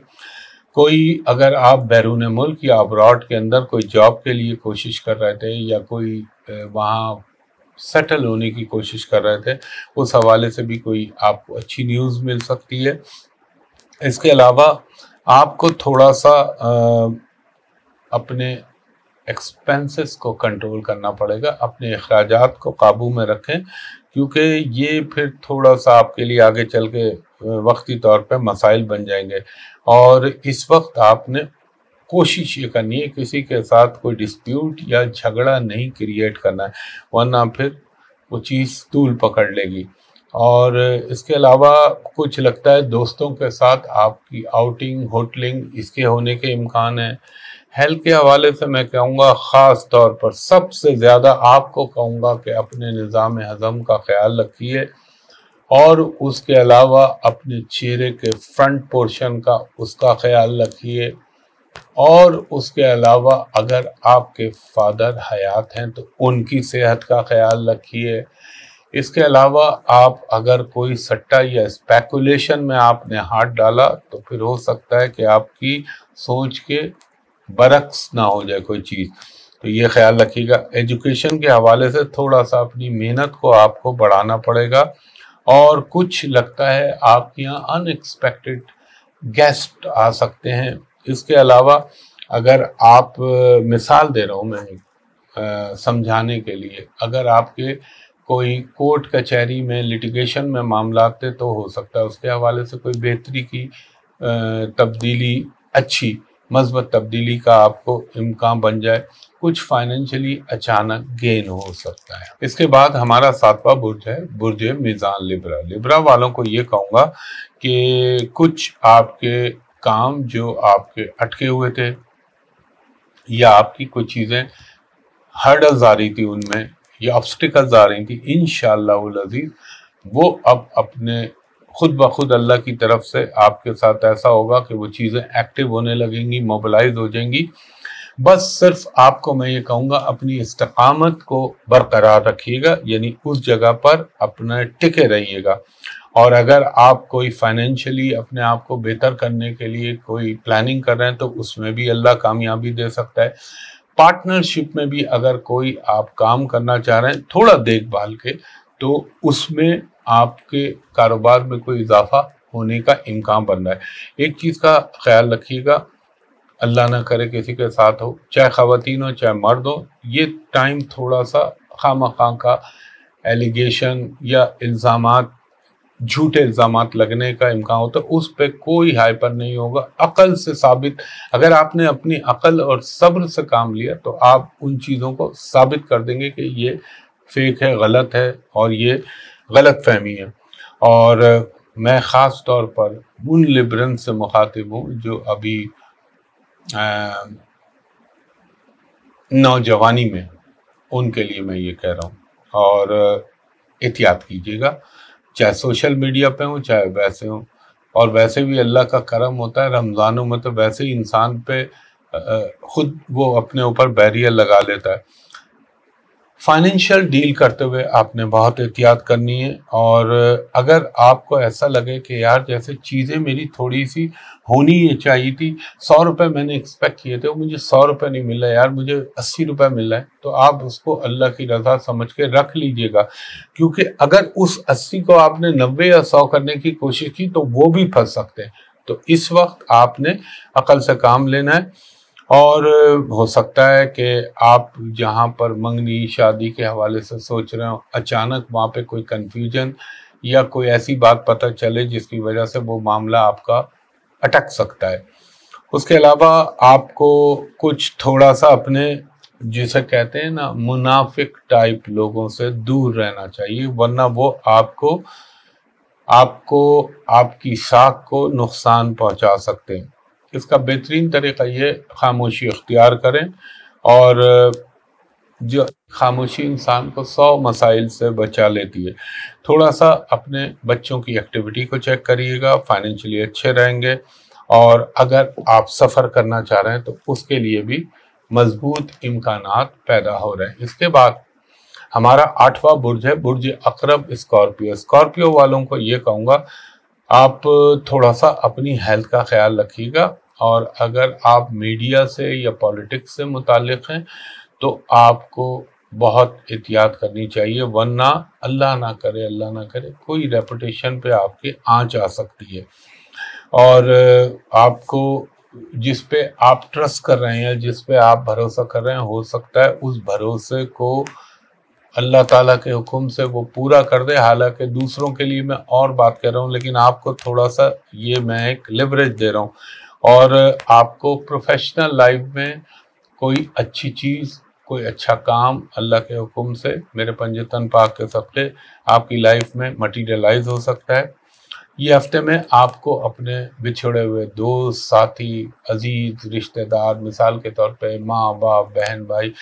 कोई अगर आप बैरून मुल्क या अब्रॉड के अंदर कोई जॉब के लिए कोशिश कर रहे थे या कोई वहाँ सेटल होने की कोशिश कर रहे थे, उस हवाले से भी कोई आपको अच्छी न्यूज़ मिल सकती है। इसके अलावा आपको थोड़ा सा आ, अपने एक्सपेंसेस को कंट्रोल करना पड़ेगा, अपने अखराजात को काबू में रखें क्योंकि ये फिर थोड़ा सा आपके लिए आगे चल के वक्ती तौर पर मसाइल बन जाएंगे। और इस वक्त आपने कोशिश ये करनी है किसी के साथ कोई डिस्प्यूट या झगड़ा नहीं क्रिएट करना है, वरना फिर वो चीज़ तूल पकड़ लेगी। और इसके अलावा कुछ लगता है दोस्तों के साथ आपकी आउटिंग होटलिंग इसके होने के इम्कान है। हेल्थ के हवाले से मैं कहूँगा ख़ास तौर पर सबसे ज़्यादा आपको कहूँगा कि अपने निज़ाम हज़म का ख्याल रखिए और उसके अलावा अपने चेहरे के फ्रंट पोर्शन का उसका ख्याल रखिए। और उसके अलावा अगर आपके फादर हयात हैं तो उनकी सेहत का ख्याल रखिए। इसके अलावा आप अगर कोई सट्टा या स्पेकुलेशन में आपने हाथ डाला तो फिर हो सकता है कि आपकी सोच के बरक्स ना हो जाए कोई चीज़, तो ये ख्याल रखिएगा। एजुकेशन के हवाले से थोड़ा सा अपनी मेहनत को आपको बढ़ाना पड़ेगा। और कुछ लगता है आपके यहाँ अनएक्सपेक्टेड गेस्ट आ सकते हैं। इसके अलावा अगर आप, मिसाल दे रहा हूँ मैं समझाने के लिए, अगर आपके कोई कोर्ट कचहरी में लिटिगेशन में मामला थे तो हो सकता है उसके हवाले से कोई बेहतरी की तब्दीली, अच्छी मजबूत तब्दीली का आपको इम्कान बन जाए। कुछ फाइनेंशियली अचानक गेन हो सकता है। इसके बाद हमारा सातवां बुर्ज है बुर्ज मिजान लिब्रा। लिब्रा वालों को ये कहूँगा कि कुछ आपके काम जो आपके अटके हुए थे या आपकी कुछ चीज़ें हर्डल्स आ रही थी उनमें या ऑब्स्टिकल्स आ रही थी, इंशाअल्लाहुल अज़ीज़ वो अब अपने खुद ब खुद अल्लाह की तरफ से आपके साथ ऐसा होगा कि वो चीज़ें एक्टिव होने लगेंगी, मोबिलाइज हो जाएंगी। बस सिर्फ आपको मैं ये कहूँगा अपनी इस्तिकामत को बरकरार रखिएगा, यानी उस जगह पर अपना टिके रहिएगा। और अगर आप कोई फाइनेंशियली अपने आप को बेहतर करने के लिए कोई प्लानिंग कर रहे हैं तो उसमें भी अल्लाह कामयाबी दे सकता है। पार्टनरशिप में भी अगर कोई आप काम करना चाह रहे हैं थोड़ा देखभाल के, तो उसमें आपके कारोबार में कोई इजाफा होने का इम्कान बन रहा है। एक चीज़ का ख्याल रखिएगा, अल्लाह ना करे किसी के साथ हो, चाहे ख़वातीन हो चाहे मर्द हो, ये टाइम थोड़ा सा खामखा का एलिगेशन या इल्ज़ामात, झूठे इल्ज़ामात लगने का इम्कान होता है। उस पर कोई हाइपर नहीं होगा, अकल से साबित, अगर आपने अपनी अकल और सब्र से काम लिया तो आप उन चीज़ों को साबित कर देंगे कि ये फेक है, गलत है और ये गलत फहमी है। और मैं ख़ास तौर पर उन लिब्रन से मुखातिब हूँ जो अभी नौजवानी में, उनके लिए मैं ये कह रहा हूँ और एहतियात कीजिएगा, चाहे सोशल मीडिया पे हो चाहे वैसे हो। और वैसे भी अल्लाह का करम होता है रमज़ानों में, तो वैसे ही इंसान पे ख़ुद वो अपने ऊपर बैरियर लगा लेता है। फाइनेंशियल डील करते हुए आपने बहुत एहतियात करनी है। और अगर आपको ऐसा लगे कि यार जैसे चीज़ें मेरी थोड़ी सी होनी चाहिए थी, सौ रुपये मैंने एक्सपेक्ट किए थे, मुझे सौ रुपये नहीं मिला यार, मुझे अस्सी रुपये मिल रहा है, तो आप उसको अल्लाह की रज़ा समझ के रख लीजिएगा। क्योंकि अगर उस अस्सी को आपने नब्बे या सौ करने की कोशिश की तो वो भी फंस सकते हैं। तो इस वक्त आपने अकल से काम लेना है। और हो सकता है कि आप जहाँ पर मंगनी, शादी के हवाले से सोच रहे हो, अचानक वहाँ पे कोई कन्फ्यूजन या कोई ऐसी बात पता चले जिसकी वजह से वो मामला आपका अटक सकता है। उसके अलावा आपको कुछ थोड़ा सा अपने, जिसे कहते हैं ना, मुनाफिक टाइप लोगों से दूर रहना चाहिए, वरना वो आपको आपको आपकी साख को नुकसान पहुँचा सकते हैं। इसका बेहतरीन तरीक़ा ये, खामोशी इख्तियार करें। और जो खामोशी इंसान को सौ मसाइल से बचा लेती है। थोड़ा सा अपने बच्चों की एक्टिविटी को चेक करिएगा, फाइनेंशियली अच्छे रहेंगे। और अगर आप सफ़र करना चाह रहे हैं तो उसके लिए भी मजबूत इम्कानात पैदा हो रहे हैं। इसके बाद हमारा आठवां बुर्ज है बुर्ज अकरब स्कॉर्पियो। स्कॉर्पियो वालों को ये कहूँगा आप थोड़ा सा अपनी हेल्थ का ख्याल रखिएगा। और अगर आप मीडिया से या पॉलिटिक्स से मुतालिक हैं तो आपको बहुत एहतियात करनी चाहिए, वरना अल्लाह ना करे अल्लाह ना करे कोई रेपुटेशन पे आपके आँच आ सकती है। और आपको जिस पे आप ट्रस्ट कर रहे हैं, जिस पे आप भरोसा कर रहे हैं, हो सकता है उस भरोसे को अल्लाह ताला के हुक्म से वो पूरा कर दे। हालांकि दूसरों के लिए मैं और बात कर रहा हूँ, लेकिन आपको थोड़ा सा ये मैं एक लिवरेज दे रहा हूँ और आपको प्रोफेशनल लाइफ में कोई अच्छी चीज़, कोई अच्छा काम अल्लाह के हुक्म से मेरे पंजतन पाक के सपने आपकी लाइफ में मटीरियलाइज हो सकता है। ये हफ्ते में आपको अपने बिछड़े हुए दोस्त, साथी, अजीज, रिश्तेदार, मिसाल के तौर पे माँ बाप, बहन भाई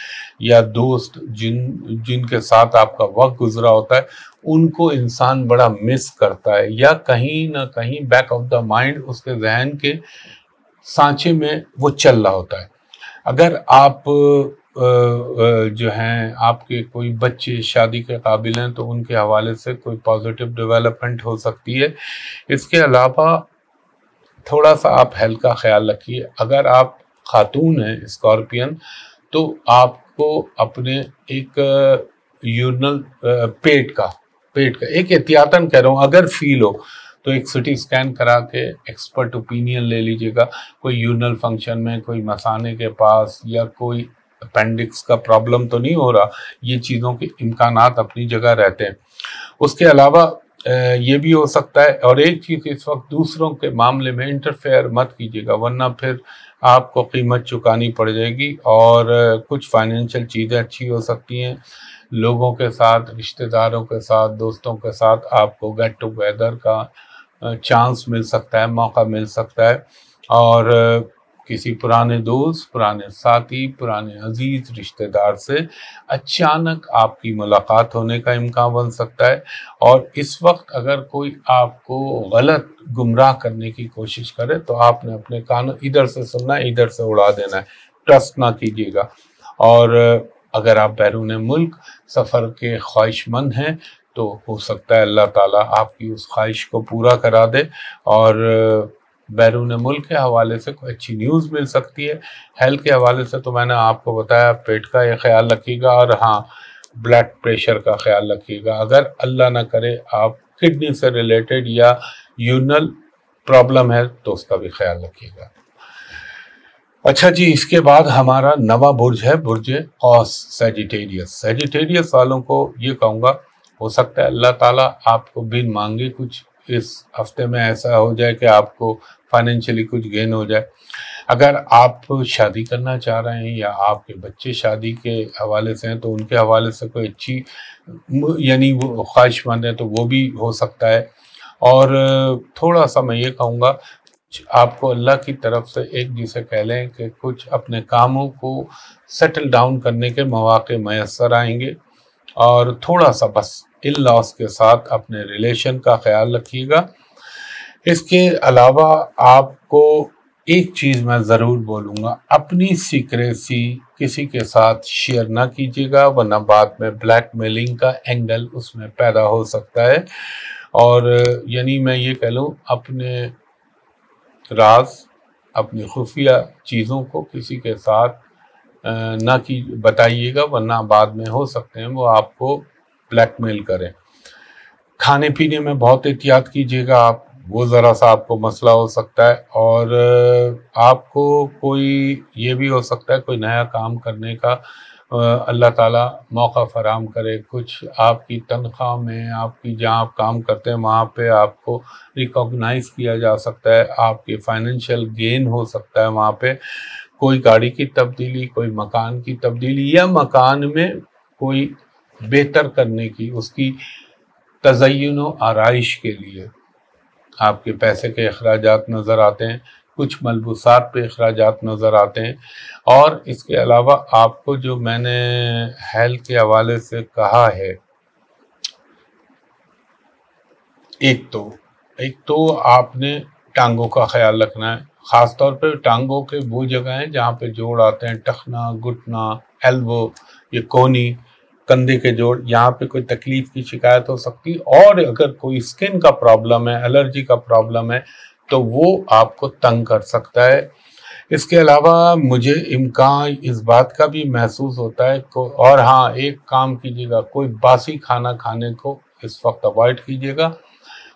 या दोस्त जिन जिनके साथ आपका वक्त गुजरा होता है, उनको इंसान बड़ा मिस करता है या कहीं ना कहीं बैक ऑफ द माइंड उसके जहन के सांचे में वो चल रहा होता है। अगर आप जो हैं, आपके कोई बच्चे शादी के काबिल हैं तो उनके हवाले से कोई पॉजिटिव डेवलपमेंट हो सकती है। इसके अलावा थोड़ा सा आप हेल्थ का ख्याल रखिए। अगर आप खातून हैं स्कॉर्पियन तो आपको अपने एक यूरिनल पेट का पेट का एक एहतियातन कह रहा हूँ, अगर फील हो तो एक सिटी स्कैन करा के एक्सपर्ट ओपिनियन ले लीजिएगा। कोई यूरिनल फंक्शन में, कोई मसाने के पास या कोई अपेंडिक्स का प्रॉब्लम तो नहीं हो रहा। ये चीज़ों के इम्कानात अपनी जगह रहते हैं। उसके अलावा ये भी हो सकता है, और एक चीज़ इस वक्त दूसरों के मामले में इंटरफेयर मत कीजिएगा वरना फिर आपको कीमत चुकानी पड़ जाएगी। और कुछ फाइनेंशियल चीज़ें अच्छी हो सकती हैं, लोगों के साथ, रिश्तेदारों के साथ, दोस्तों के साथ आपको गेट टुगेदर का चांस मिल सकता है, मौका मिल सकता है। और किसी पुराने दोस्त, पुराने साथी, पुराने अजीज, रिश्तेदार से अचानक आपकी मुलाकात होने का इम्कान बन सकता है। और इस वक्त अगर कोई आपको गलत गुमराह करने की कोशिश करे तो आपने अपने कानों इधर से सुनना है, इधर से उड़ा देना है। ट्रस्ट ना कीजिएगा। और अगर आप बैरून मुल्क सफ़र के ख्वाहिशमंद हैं तो हो सकता है अल्लाह ताला आपकी उस ख्वाहिश को पूरा करा दे और बैरून मुल्क के हवाले से कोई अच्छी न्यूज़ मिल सकती है। हेल्थ के हवाले से तो मैंने आपको बताया, पेट का ये ख्याल रखिएगा और हाँ, ब्लड प्रेशर का ख्याल रखिएगा। अगर अल्लाह ना करे आप किडनी से रिलेटेड या यूरिनल प्रॉब्लम है तो उसका भी ख्याल रखिएगा। अच्छा जी, इसके बाद हमारा नवा बुर्ज है बुर्ज औस सैजिटेरियस। सैजिटेरियस वालों को ये कहूँगा, हो सकता है अल्लाह ताला आपको बिन मांगे कुछ इस हफ्ते में ऐसा हो जाए कि आपको फाइनेंशियली कुछ गेन हो जाए। अगर आप शादी करना चाह रहे हैं या आपके बच्चे शादी के हवाले से हैं तो उनके हवाले से कोई अच्छी यानी वो ख्वाहिशमंद है तो वो भी हो सकता है। और थोड़ा सा मैं ये कहूँगा, आपको अल्लाह की तरफ से एक जिसे कह लें कि कुछ अपने कामों को सेटल डाउन करने के मौके मैसर आएंगे। और थोड़ा सा बस इन लॉस के साथ अपने रिलेशन का ख्याल रखिएगा। इसके अलावा आपको एक चीज़ मैं ज़रूर बोलूँगा, अपनी सीक्रेसी किसी के साथ शेयर ना कीजिएगा वरना बाद में ब्लैकमेलिंग का एंगल उसमें पैदा हो सकता है। और यानी मैं ये कह लूँ, अपने राज, अपनी खुफिया चीज़ों को किसी के साथ ना की बताइएगा वरना बाद में हो सकते हैं वो आपको ब्लैकमेल करें। खाने पीने में बहुत एहतियात कीजिएगा आप, वो ज़रा सा आपको मसला हो सकता है। और आपको कोई ये भी हो सकता है कोई नया काम करने का अल्लाह ताला मौका फराम करे। कुछ आपकी तनख्वाह में, आपकी जहाँ आप काम करते हैं वहाँ पे आपको रिकॉग्नाइज किया जा सकता है, आपके फाइनेंशियल गेन हो सकता है वहाँ पे। कोई गाड़ी की तब्दीली, कोई मकान की तब्दीली या मकान में कोई बेहतर करने की, उसकी तज़य्युन व आराइश के लिए आपके पैसे के अखराजात नज़र आते हैं, कुछ मलबूसात पे अखराजात नज़र आते हैं। और इसके अलावा आपको जो मैंने हेल्थ के हवाले से कहा है, एक तो एक तो आपने टांगों का ख्याल रखना है, ख़ास तौर पे टांगों के वो जगह हैं जहाँ पे जोड़ आते हैं, टखना, घुटना, एल्बो, ये कोहनी, कंधे के जोड़, यहाँ पे कोई तकलीफ की शिकायत हो सकती। और अगर कोई स्किन का प्रॉब्लम है, एलर्जी का प्रॉब्लम है तो वो आपको तंग कर सकता है। इसके अलावा मुझे इम्कान इस बात का भी महसूस होता है को, और हाँ, एक काम कीजिएगा, कोई बासी खाना खाने को इस वक्त अवॉइड कीजिएगा।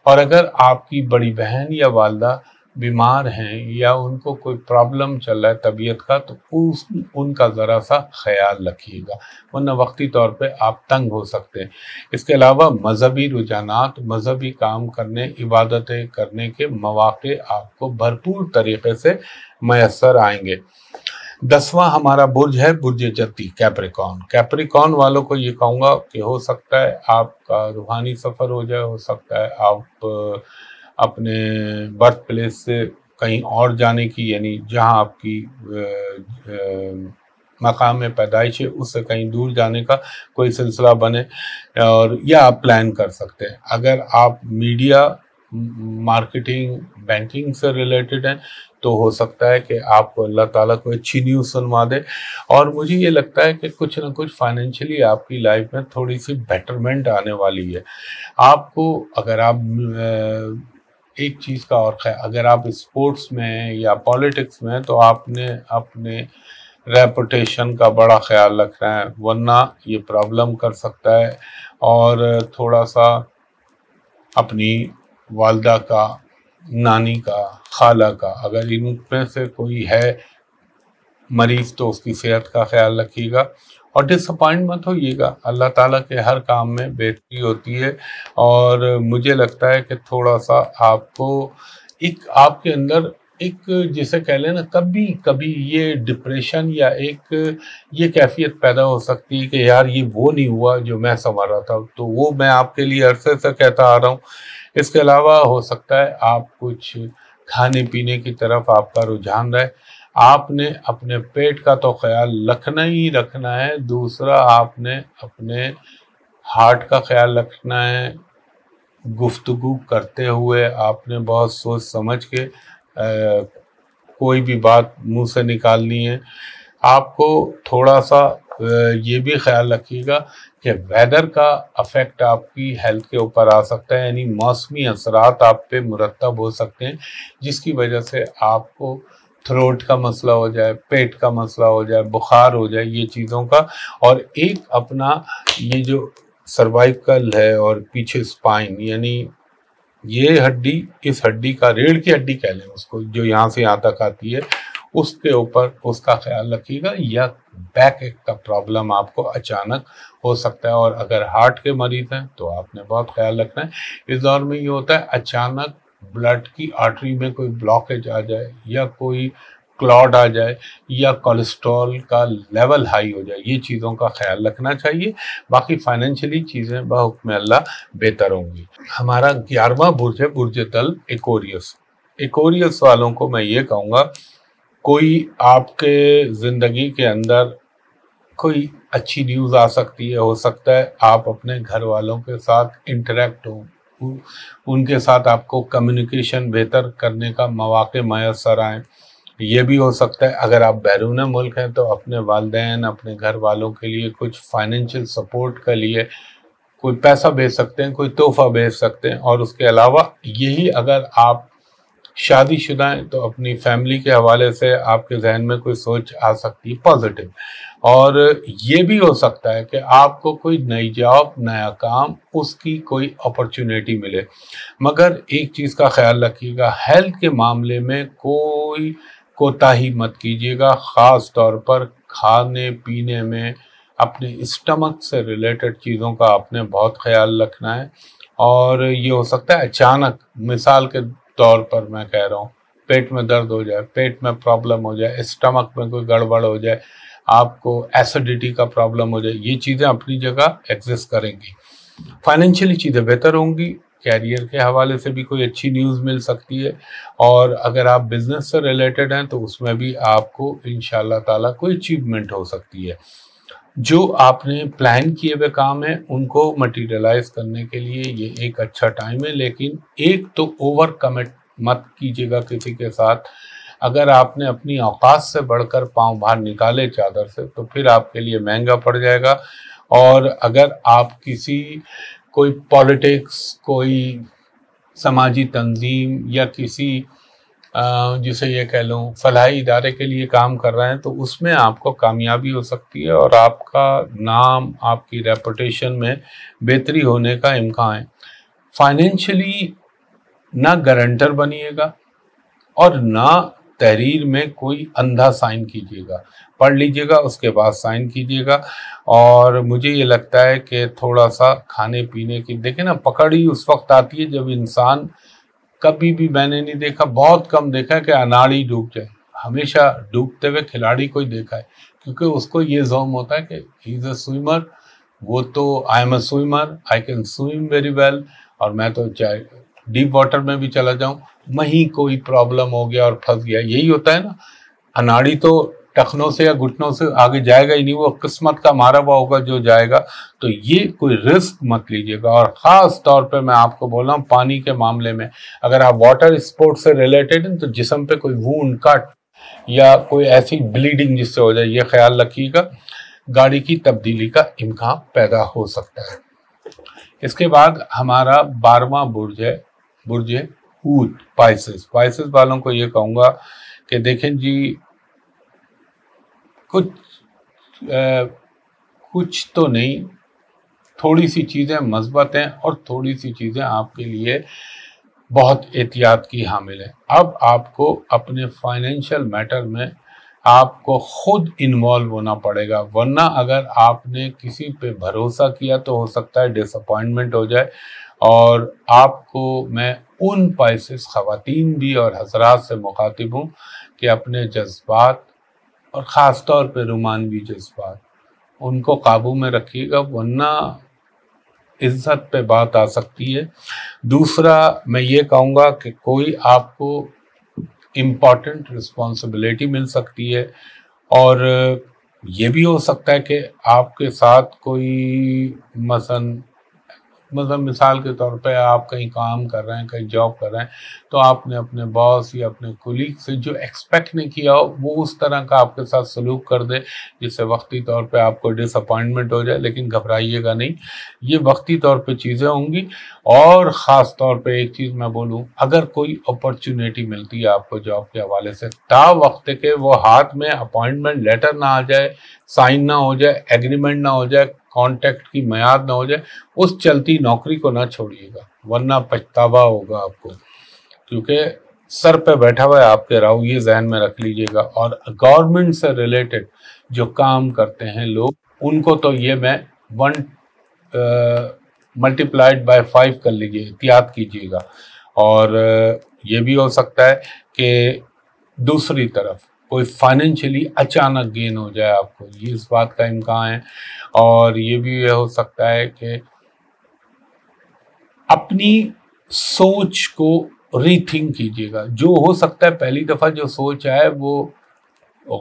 और अगर आपकी बड़ी बहन या वालदा बीमार हैं या उनको कोई प्रॉब्लम चल रहा है तबीयत का, तो उस उनका ज़रा सा ख्याल रखिएगा, वरना वक्ती तौर पे आप तंग हो सकते हैं। इसके अलावा मजहबी रुझानात, मजहबी काम करने, इबादतें करने के मौक़े आपको भरपूर तरीके से मैसर आएंगे। दसवां हमारा बुर्ज है बुर्ज जती कैप्रिकॉन। कैप्रिकॉन वालों को ये कहूँगा कि हो सकता है आपका रूहानी सफ़र हो जाए, हो सकता है आप अपने बर्थ प्लेस से कहीं और जाने की, यानी जहाँ आपकी मकाम में पैदाइश है उससे कहीं दूर जाने का कोई सिलसिला बने, और या आप प्लान कर सकते हैं। अगर आप मीडिया, मार्केटिंग, बैंकिंग से रिलेटेड हैं तो हो सकता है कि आपको अल्लाह ताला को अच्छी न्यूज़ सुनवा दे, और मुझे ये लगता है कि कुछ ना कुछ फाइनेंशियली आपकी लाइफ में थोड़ी सी बेटरमेंट आने वाली है। आपको अगर आप आ, एक चीज़ का और है, अगर आप स्पोर्ट्स में या पॉलिटिक्स में, तो आपने अपने रेपुटेशन का बड़ा ख्याल रखना है, वरना ये प्रॉब्लम कर सकता है। और थोड़ा सा अपनी वालदा का, नानी का, खाला का, अगर इनमें से कोई है मरीज़ तो उसकी सेहत का ख्याल रखिएगा, और डिसअपॉइंट मत होइएगा। अल्लाह ताला के हर काम में बेहतरी होती है, और मुझे लगता है कि थोड़ा सा आपको एक आपके अंदर एक जिसे कह लें ना, कभी कभी ये डिप्रेशन या एक ये कैफियत पैदा हो सकती है कि यार ये वो नहीं हुआ जो मैं समझ रहा था, तो वो मैं आपके लिए अरसे से कहता आ रहा हूँ। इसके अलावा हो सकता है आप कुछ खाने पीने की तरफ आपका रुझान रहे, आपने अपने पेट का तो ख्याल रखना ही रखना है, दूसरा आपने अपने हार्ट का ख्याल रखना है। गुफ्तगू करते हुए आपने बहुत सोच समझ के आ, कोई भी बात मुंह से निकालनी है। आपको थोड़ा सा ये भी ख्याल रखिएगा कि वेदर का अफेक्ट आपकी हेल्थ के ऊपर आ सकता है, यानी मौसमी असरात आप पे मुरतब हो सकते हैं, जिसकी वजह से आपको थ्रोट का मसला हो जाए, पेट का मसला हो जाए, बुखार हो जाए, ये चीज़ों का। और एक अपना ये जो सर्वाइकल है और पीछे स्पाइन, यानी ये हड्डी, इस हड्डी का, रीढ़ की हड्डी कह लें उसको, जो यहाँ से यहाँ तक आती है, उसके ऊपर उसका ख्याल रखिएगा। या बैक एक का प्रॉब्लम आपको अचानक हो सकता है, और अगर हार्ट के मरीज हैं तो आपने बहुत ख्याल रखना है। इस दौर में ये होता है अचानक ब्लड की आर्टरी में कोई ब्लॉकेज आ जाए या कोई क्लॉट आ जाए या कोलेस्ट्रॉल का लेवल हाई हो जाए, ये चीज़ों का ख्याल रखना चाहिए। बाकी फाइनेंशियली चीज़ें बहुक्म अल्लाह बेहतर होंगी। हमारा ग्यारहवां बुर्ज है बुर्ज तल एक्वेरियस। एक्वेरियस वालों को मैं ये कहूँगा, कोई आपके ज़िंदगी के अंदर कोई अच्छी न्यूज़ आ सकती है, हो सकता है आप अपने घर वालों के साथ इंटरेक्ट हों, उनके साथ आपको कम्युनिकेशन बेहतर करने का मौक़े मैसर आएँ। ये भी हो सकता है अगर आप बैरून मुल्क हैं तो अपने वालदैन, अपने घर वालों के लिए कुछ फाइनेंशियल सपोर्ट के लिए कोई पैसा भेज सकते हैं, कोई तोहफा भेज सकते हैं। और उसके अलावा यही अगर आप शादीशुदा हैं तो अपनी फैमिली के हवाले से आपके जहन में कोई सोच आ सकती है पॉजिटिव। और ये भी हो सकता है कि आपको कोई नई जॉब, नया काम, उसकी कोई अपॉर्चुनिटी मिले, मगर एक चीज़ का ख्याल रखिएगा, हेल्थ के मामले में कोई कोताही मत कीजिएगा, ख़ास तौर पर खाने पीने में। अपने स्टमक से रिलेटेड चीज़ों का आपने बहुत ख्याल रखना है, और ये हो सकता है अचानक, मिसाल के तौर पर मैं कह रहा हूँ, पेट में दर्द हो जाए, पेट में प्रॉब्लम हो जाए, स्टमक में कोई गड़बड़ हो जाए, आपको एसिडिटी का प्रॉब्लम हो जाए, ये चीज़ें अपनी जगह एग्जिस्ट करेंगी। फाइनेंशियली चीज़ें बेहतर होंगी, कैरियर के हवाले से भी कोई अच्छी न्यूज़ मिल सकती है, और अगर आप बिज़नेस से रिलेटेड हैं तो उसमें भी आपको इंशाल्लाह ताला कोई अचीवमेंट हो सकती है। जो आपने प्लान किए हुए काम है उनको मटेरियलाइज करने के लिए ये एक अच्छा टाइम है, लेकिन एक तो ओवर कमिट मत कीजिएगा किसी के साथ। अगर आपने अपनी औकात से बढ़कर पाँव बाहर निकाले चादर से तो फिर आपके लिए महंगा पड़ जाएगा। और अगर आप किसी कोई पॉलिटिक्स, कोई समाजी तंजीम या किसी जिसे ये कह लूँ फलाही इदारे के लिए काम कर रहे हैं तो उसमें आपको कामयाबी हो सकती है, और आपका नाम, आपकी रेपुटेशन में बेहतरी होने का इम्कान है। फाइनेंशियली ना गारंटर बनिएगा, और ना तहरीर में कोई अंधा साइन कीजिएगा, पढ़ लीजिएगा उसके बाद साइन कीजिएगा। और मुझे ये लगता है कि थोड़ा सा खाने पीने की देखें ना, पकड़ ही उस वक्त आती है जब इंसान, कभी भी मैंने नहीं देखा, बहुत कम देखा कि अनाड़ी डूब जाए, हमेशा डूबते हुए खिलाड़ी को ही देखा है, क्योंकि उसको ये जोम होता है कि ही इज़ अ स्विमर, वो तो I am a swimmer, I can swim very well, और मैं तो चाहे डीप वाटर में भी चला जाऊँ, वहीं कोई प्रॉब्लम हो गया और फंस गया। यही होता है ना, अनाड़ी तो टखनों से या घुटनों से आगे जाएगा ही नहीं, वो किस्मत का मारा हुआ होगा जो जाएगा। तो ये कोई रिस्क मत लीजिएगा। और ख़ास तौर पे मैं आपको बोल रहा हूँ पानी के मामले में, अगर आप वाटर स्पोर्ट्स से रिलेटेड हैं तो जिसम पे कोई वूंड, कट या कोई ऐसी ब्लीडिंग जिससे हो जाए, ये ख्याल रखिएगा, गाड़ी की तब्दीली का इम्कान पैदा हो सकता है। इसके बाद हमारा बारहवां बुर्ज है, बुर्ज है ऊट, पाइसेस। पाइसेस वालों को ये कहूँगा कि देखें जी, कुछ आ, कुछ तो नहीं, थोड़ी सी चीज़ें मस्बत हैं और थोड़ी सी चीज़ें आपके लिए बहुत एहतियात की हामिल हैं। अब आपको अपने फाइनेंशियल मैटर में आपको ख़ुद इन्वॉल्व होना पड़ेगा, वरना अगर आपने किसी पे भरोसा किया तो हो सकता है डिसअपॉइंटमेंट हो जाए। और आपको मैं उन पाइसेस ख़वातीन भी और हजरात से मुखातिब हूँ कि अपने जज्बात और ख़ास तौर पर रोमानवी जज्बात, उनको काबू में रखिएगा, वरना इज्जत पे बात आ सकती है। दूसरा मैं ये कहूँगा कि कोई आपको इम्पॉर्टेंट रिस्पॉन्सिबिलिटी मिल सकती है, और ये भी हो सकता है कि आपके साथ कोई मसलन मतलब मिसाल के तौर पे आप कहीं काम कर रहे हैं, कहीं जॉब कर रहे हैं, तो आपने अपने बॉस या अपने कोलीग से जो एक्सपेक्ट नहीं किया हो वो उस तरह का आपके साथ सलूक कर दे जिससे वक्ती तौर पे आपको डिसअपॉइंटमेंट हो जाए। लेकिन घबराइएगा नहीं, ये वक्ती तौर पे चीज़ें होंगी। और ख़ास तौर पे एक चीज़ मैं बोलूँ, अगर कोई अपॉर्चुनिटी मिलती है आपको जॉब के हवाले से, ता वक्त के वो हाथ में अपॉइंटमेंट लेटर ना आ जाए, साइन ना हो जाए, एग्रीमेंट ना हो जाए, कॉन्टैक्ट की मियाद ना हो जाए, उस चलती नौकरी को ना छोड़िएगा, वरना पछतावा होगा आपको, क्योंकि सर पे बैठा हुआ है आपके राव, ये जहन में रख लीजिएगा। और गवर्नमेंट से रिलेटेड जो काम करते हैं लोग, उनको तो ये मैं वन मल्टीप्लाइड बाय फाइव कर लीजिए, एहतियात कीजिएगा। और ये भी हो सकता है कि दूसरी तरफ कोई फाइनेंशियली अचानक गेन हो जाए आपको, ये इस बात का इम्कान है। और ये भी ये हो सकता है कि अपनी सोच को रीथिंक कीजिएगा, जो हो सकता है पहली दफ़ा जो सोच आए वो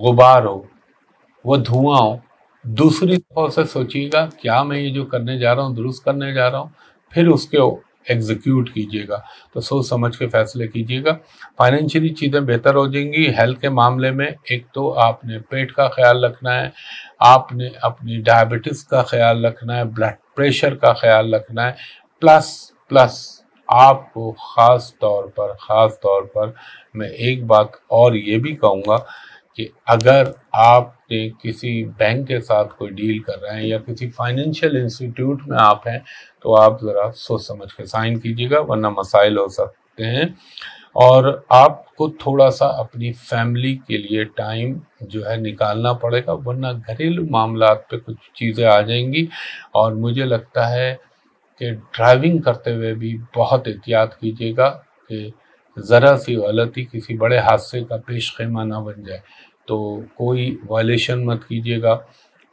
गुबार हो, वो धुआं हो, दूसरी दफ़ा से सोचिएगा क्या मैं ये जो करने जा रहा हूँ दुरुस्त करने जा रहा हूँ, फिर उसके एग्जीक्यूट कीजिएगा। तो सोच समझ के फैसले कीजिएगा, फाइनेंशियली चीज़ें बेहतर हो जाएंगी। हेल्थ के मामले में एक तो आपने पेट का ख्याल रखना है, आपने अपनी डायबिटीज़ का ख्याल रखना है, ब्लड प्रेशर का ख्याल रखना है, प्लस प्लस आपको ख़ास तौर पर ख़ास तौर पर मैं एक बात और ये भी कहूँगा कि अगर आपने किसी बैंक के साथ कोई डील कर रहे हैं या किसी फाइनेंशियल इंस्टीट्यूट में आप हैं तो आप ज़रा सोच समझ के साइन कीजिएगा, वरना मसाइल हो सकते हैं। और आपको थोड़ा सा अपनी फैमिली के लिए टाइम जो है निकालना पड़ेगा, वरना घरेलू मामलों पे कुछ चीज़ें आ जाएंगी। और मुझे लगता है कि ड्राइविंग करते हुए भी बहुत एहतियात कीजिएगा कि ज़रा सी गलती किसी बड़े हादसे का पेश खेमा ना बन जाए, तो कोई वायलेशन मत कीजिएगा।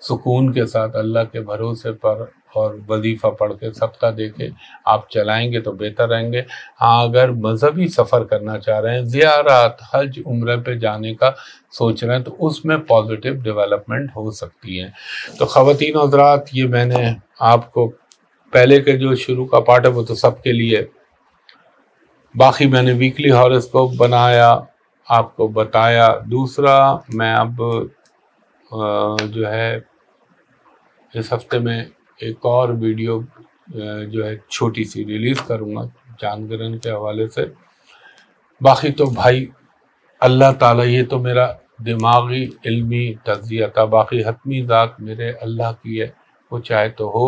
सुकून के साथ अल्लाह के भरोसे पर और वजीफ़ा पढ़ के सप्ताह दे के आप चलाएंगे तो बेहतर रहेंगे। हाँ, अगर मजहबी सफ़र करना चाह रहे हैं, ज़ियारत, हज, उम्र पे जाने का सोच रहे हैं, तो उसमें पॉजिटिव डेवलपमेंट हो सकती है। तो ख़वातीन और हज़रात, ये मैंने आपको पहले के जो शुरू का पार्ट है वो तो सबके लिए, बाकी मैंने वीकली हॉरोस्कोप बनाया, आपको बताया। दूसरा मैं अब जो है इस हफ्ते में एक और वीडियो जो है छोटी सी रिलीज़ करूँगा चांद्रग्रहण के हवाले से। बाकी तो भाई अल्लाह ताला, ये तो मेरा दिमागी इल्मी तज्ज़िया था, बाकी हतमी ज़ात मेरे अल्लाह की है, वो चाहे तो हो,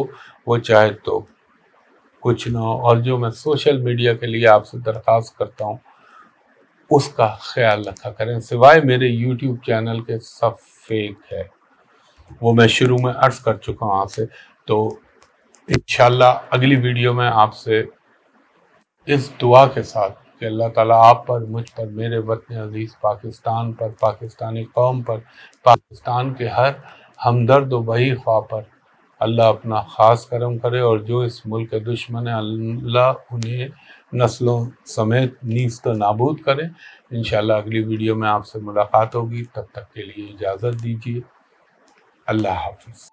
वो चाहे तो कुछ ना हो। और जो मैं सोशल मीडिया के लिए आपसे दरख्वास्त करता हूँ उसका ख्याल रखा करें। सिवाय मेरे यूट्यूब चैनल के सब फेक है, वो मैं शुरू में अर्ज़ कर चुका हूँ आपसे। तो इंशाल्लाह अगली वीडियो में आपसे इस दुआ के साथ कि अल्लाह ताला आप पर, मुझ पर, मेरे वतन अजीज़ पाकिस्तान पर, पाकिस्तानी कौम पर, पाकिस्तान के हर हमदर्द व बही ख्वाह पर अल्लाह अपना ख़ास करम करे और जो इस मुल्क के दुश्मन है अल्लाह उन्हें नस्लों समेत नीस्त नाबूद करे। इंशाल्लाह अगली वीडियो में आपसे मुलाकात होगी। तब तक के लिए इजाज़त दीजिए। अल्लाह हाफ़िज़।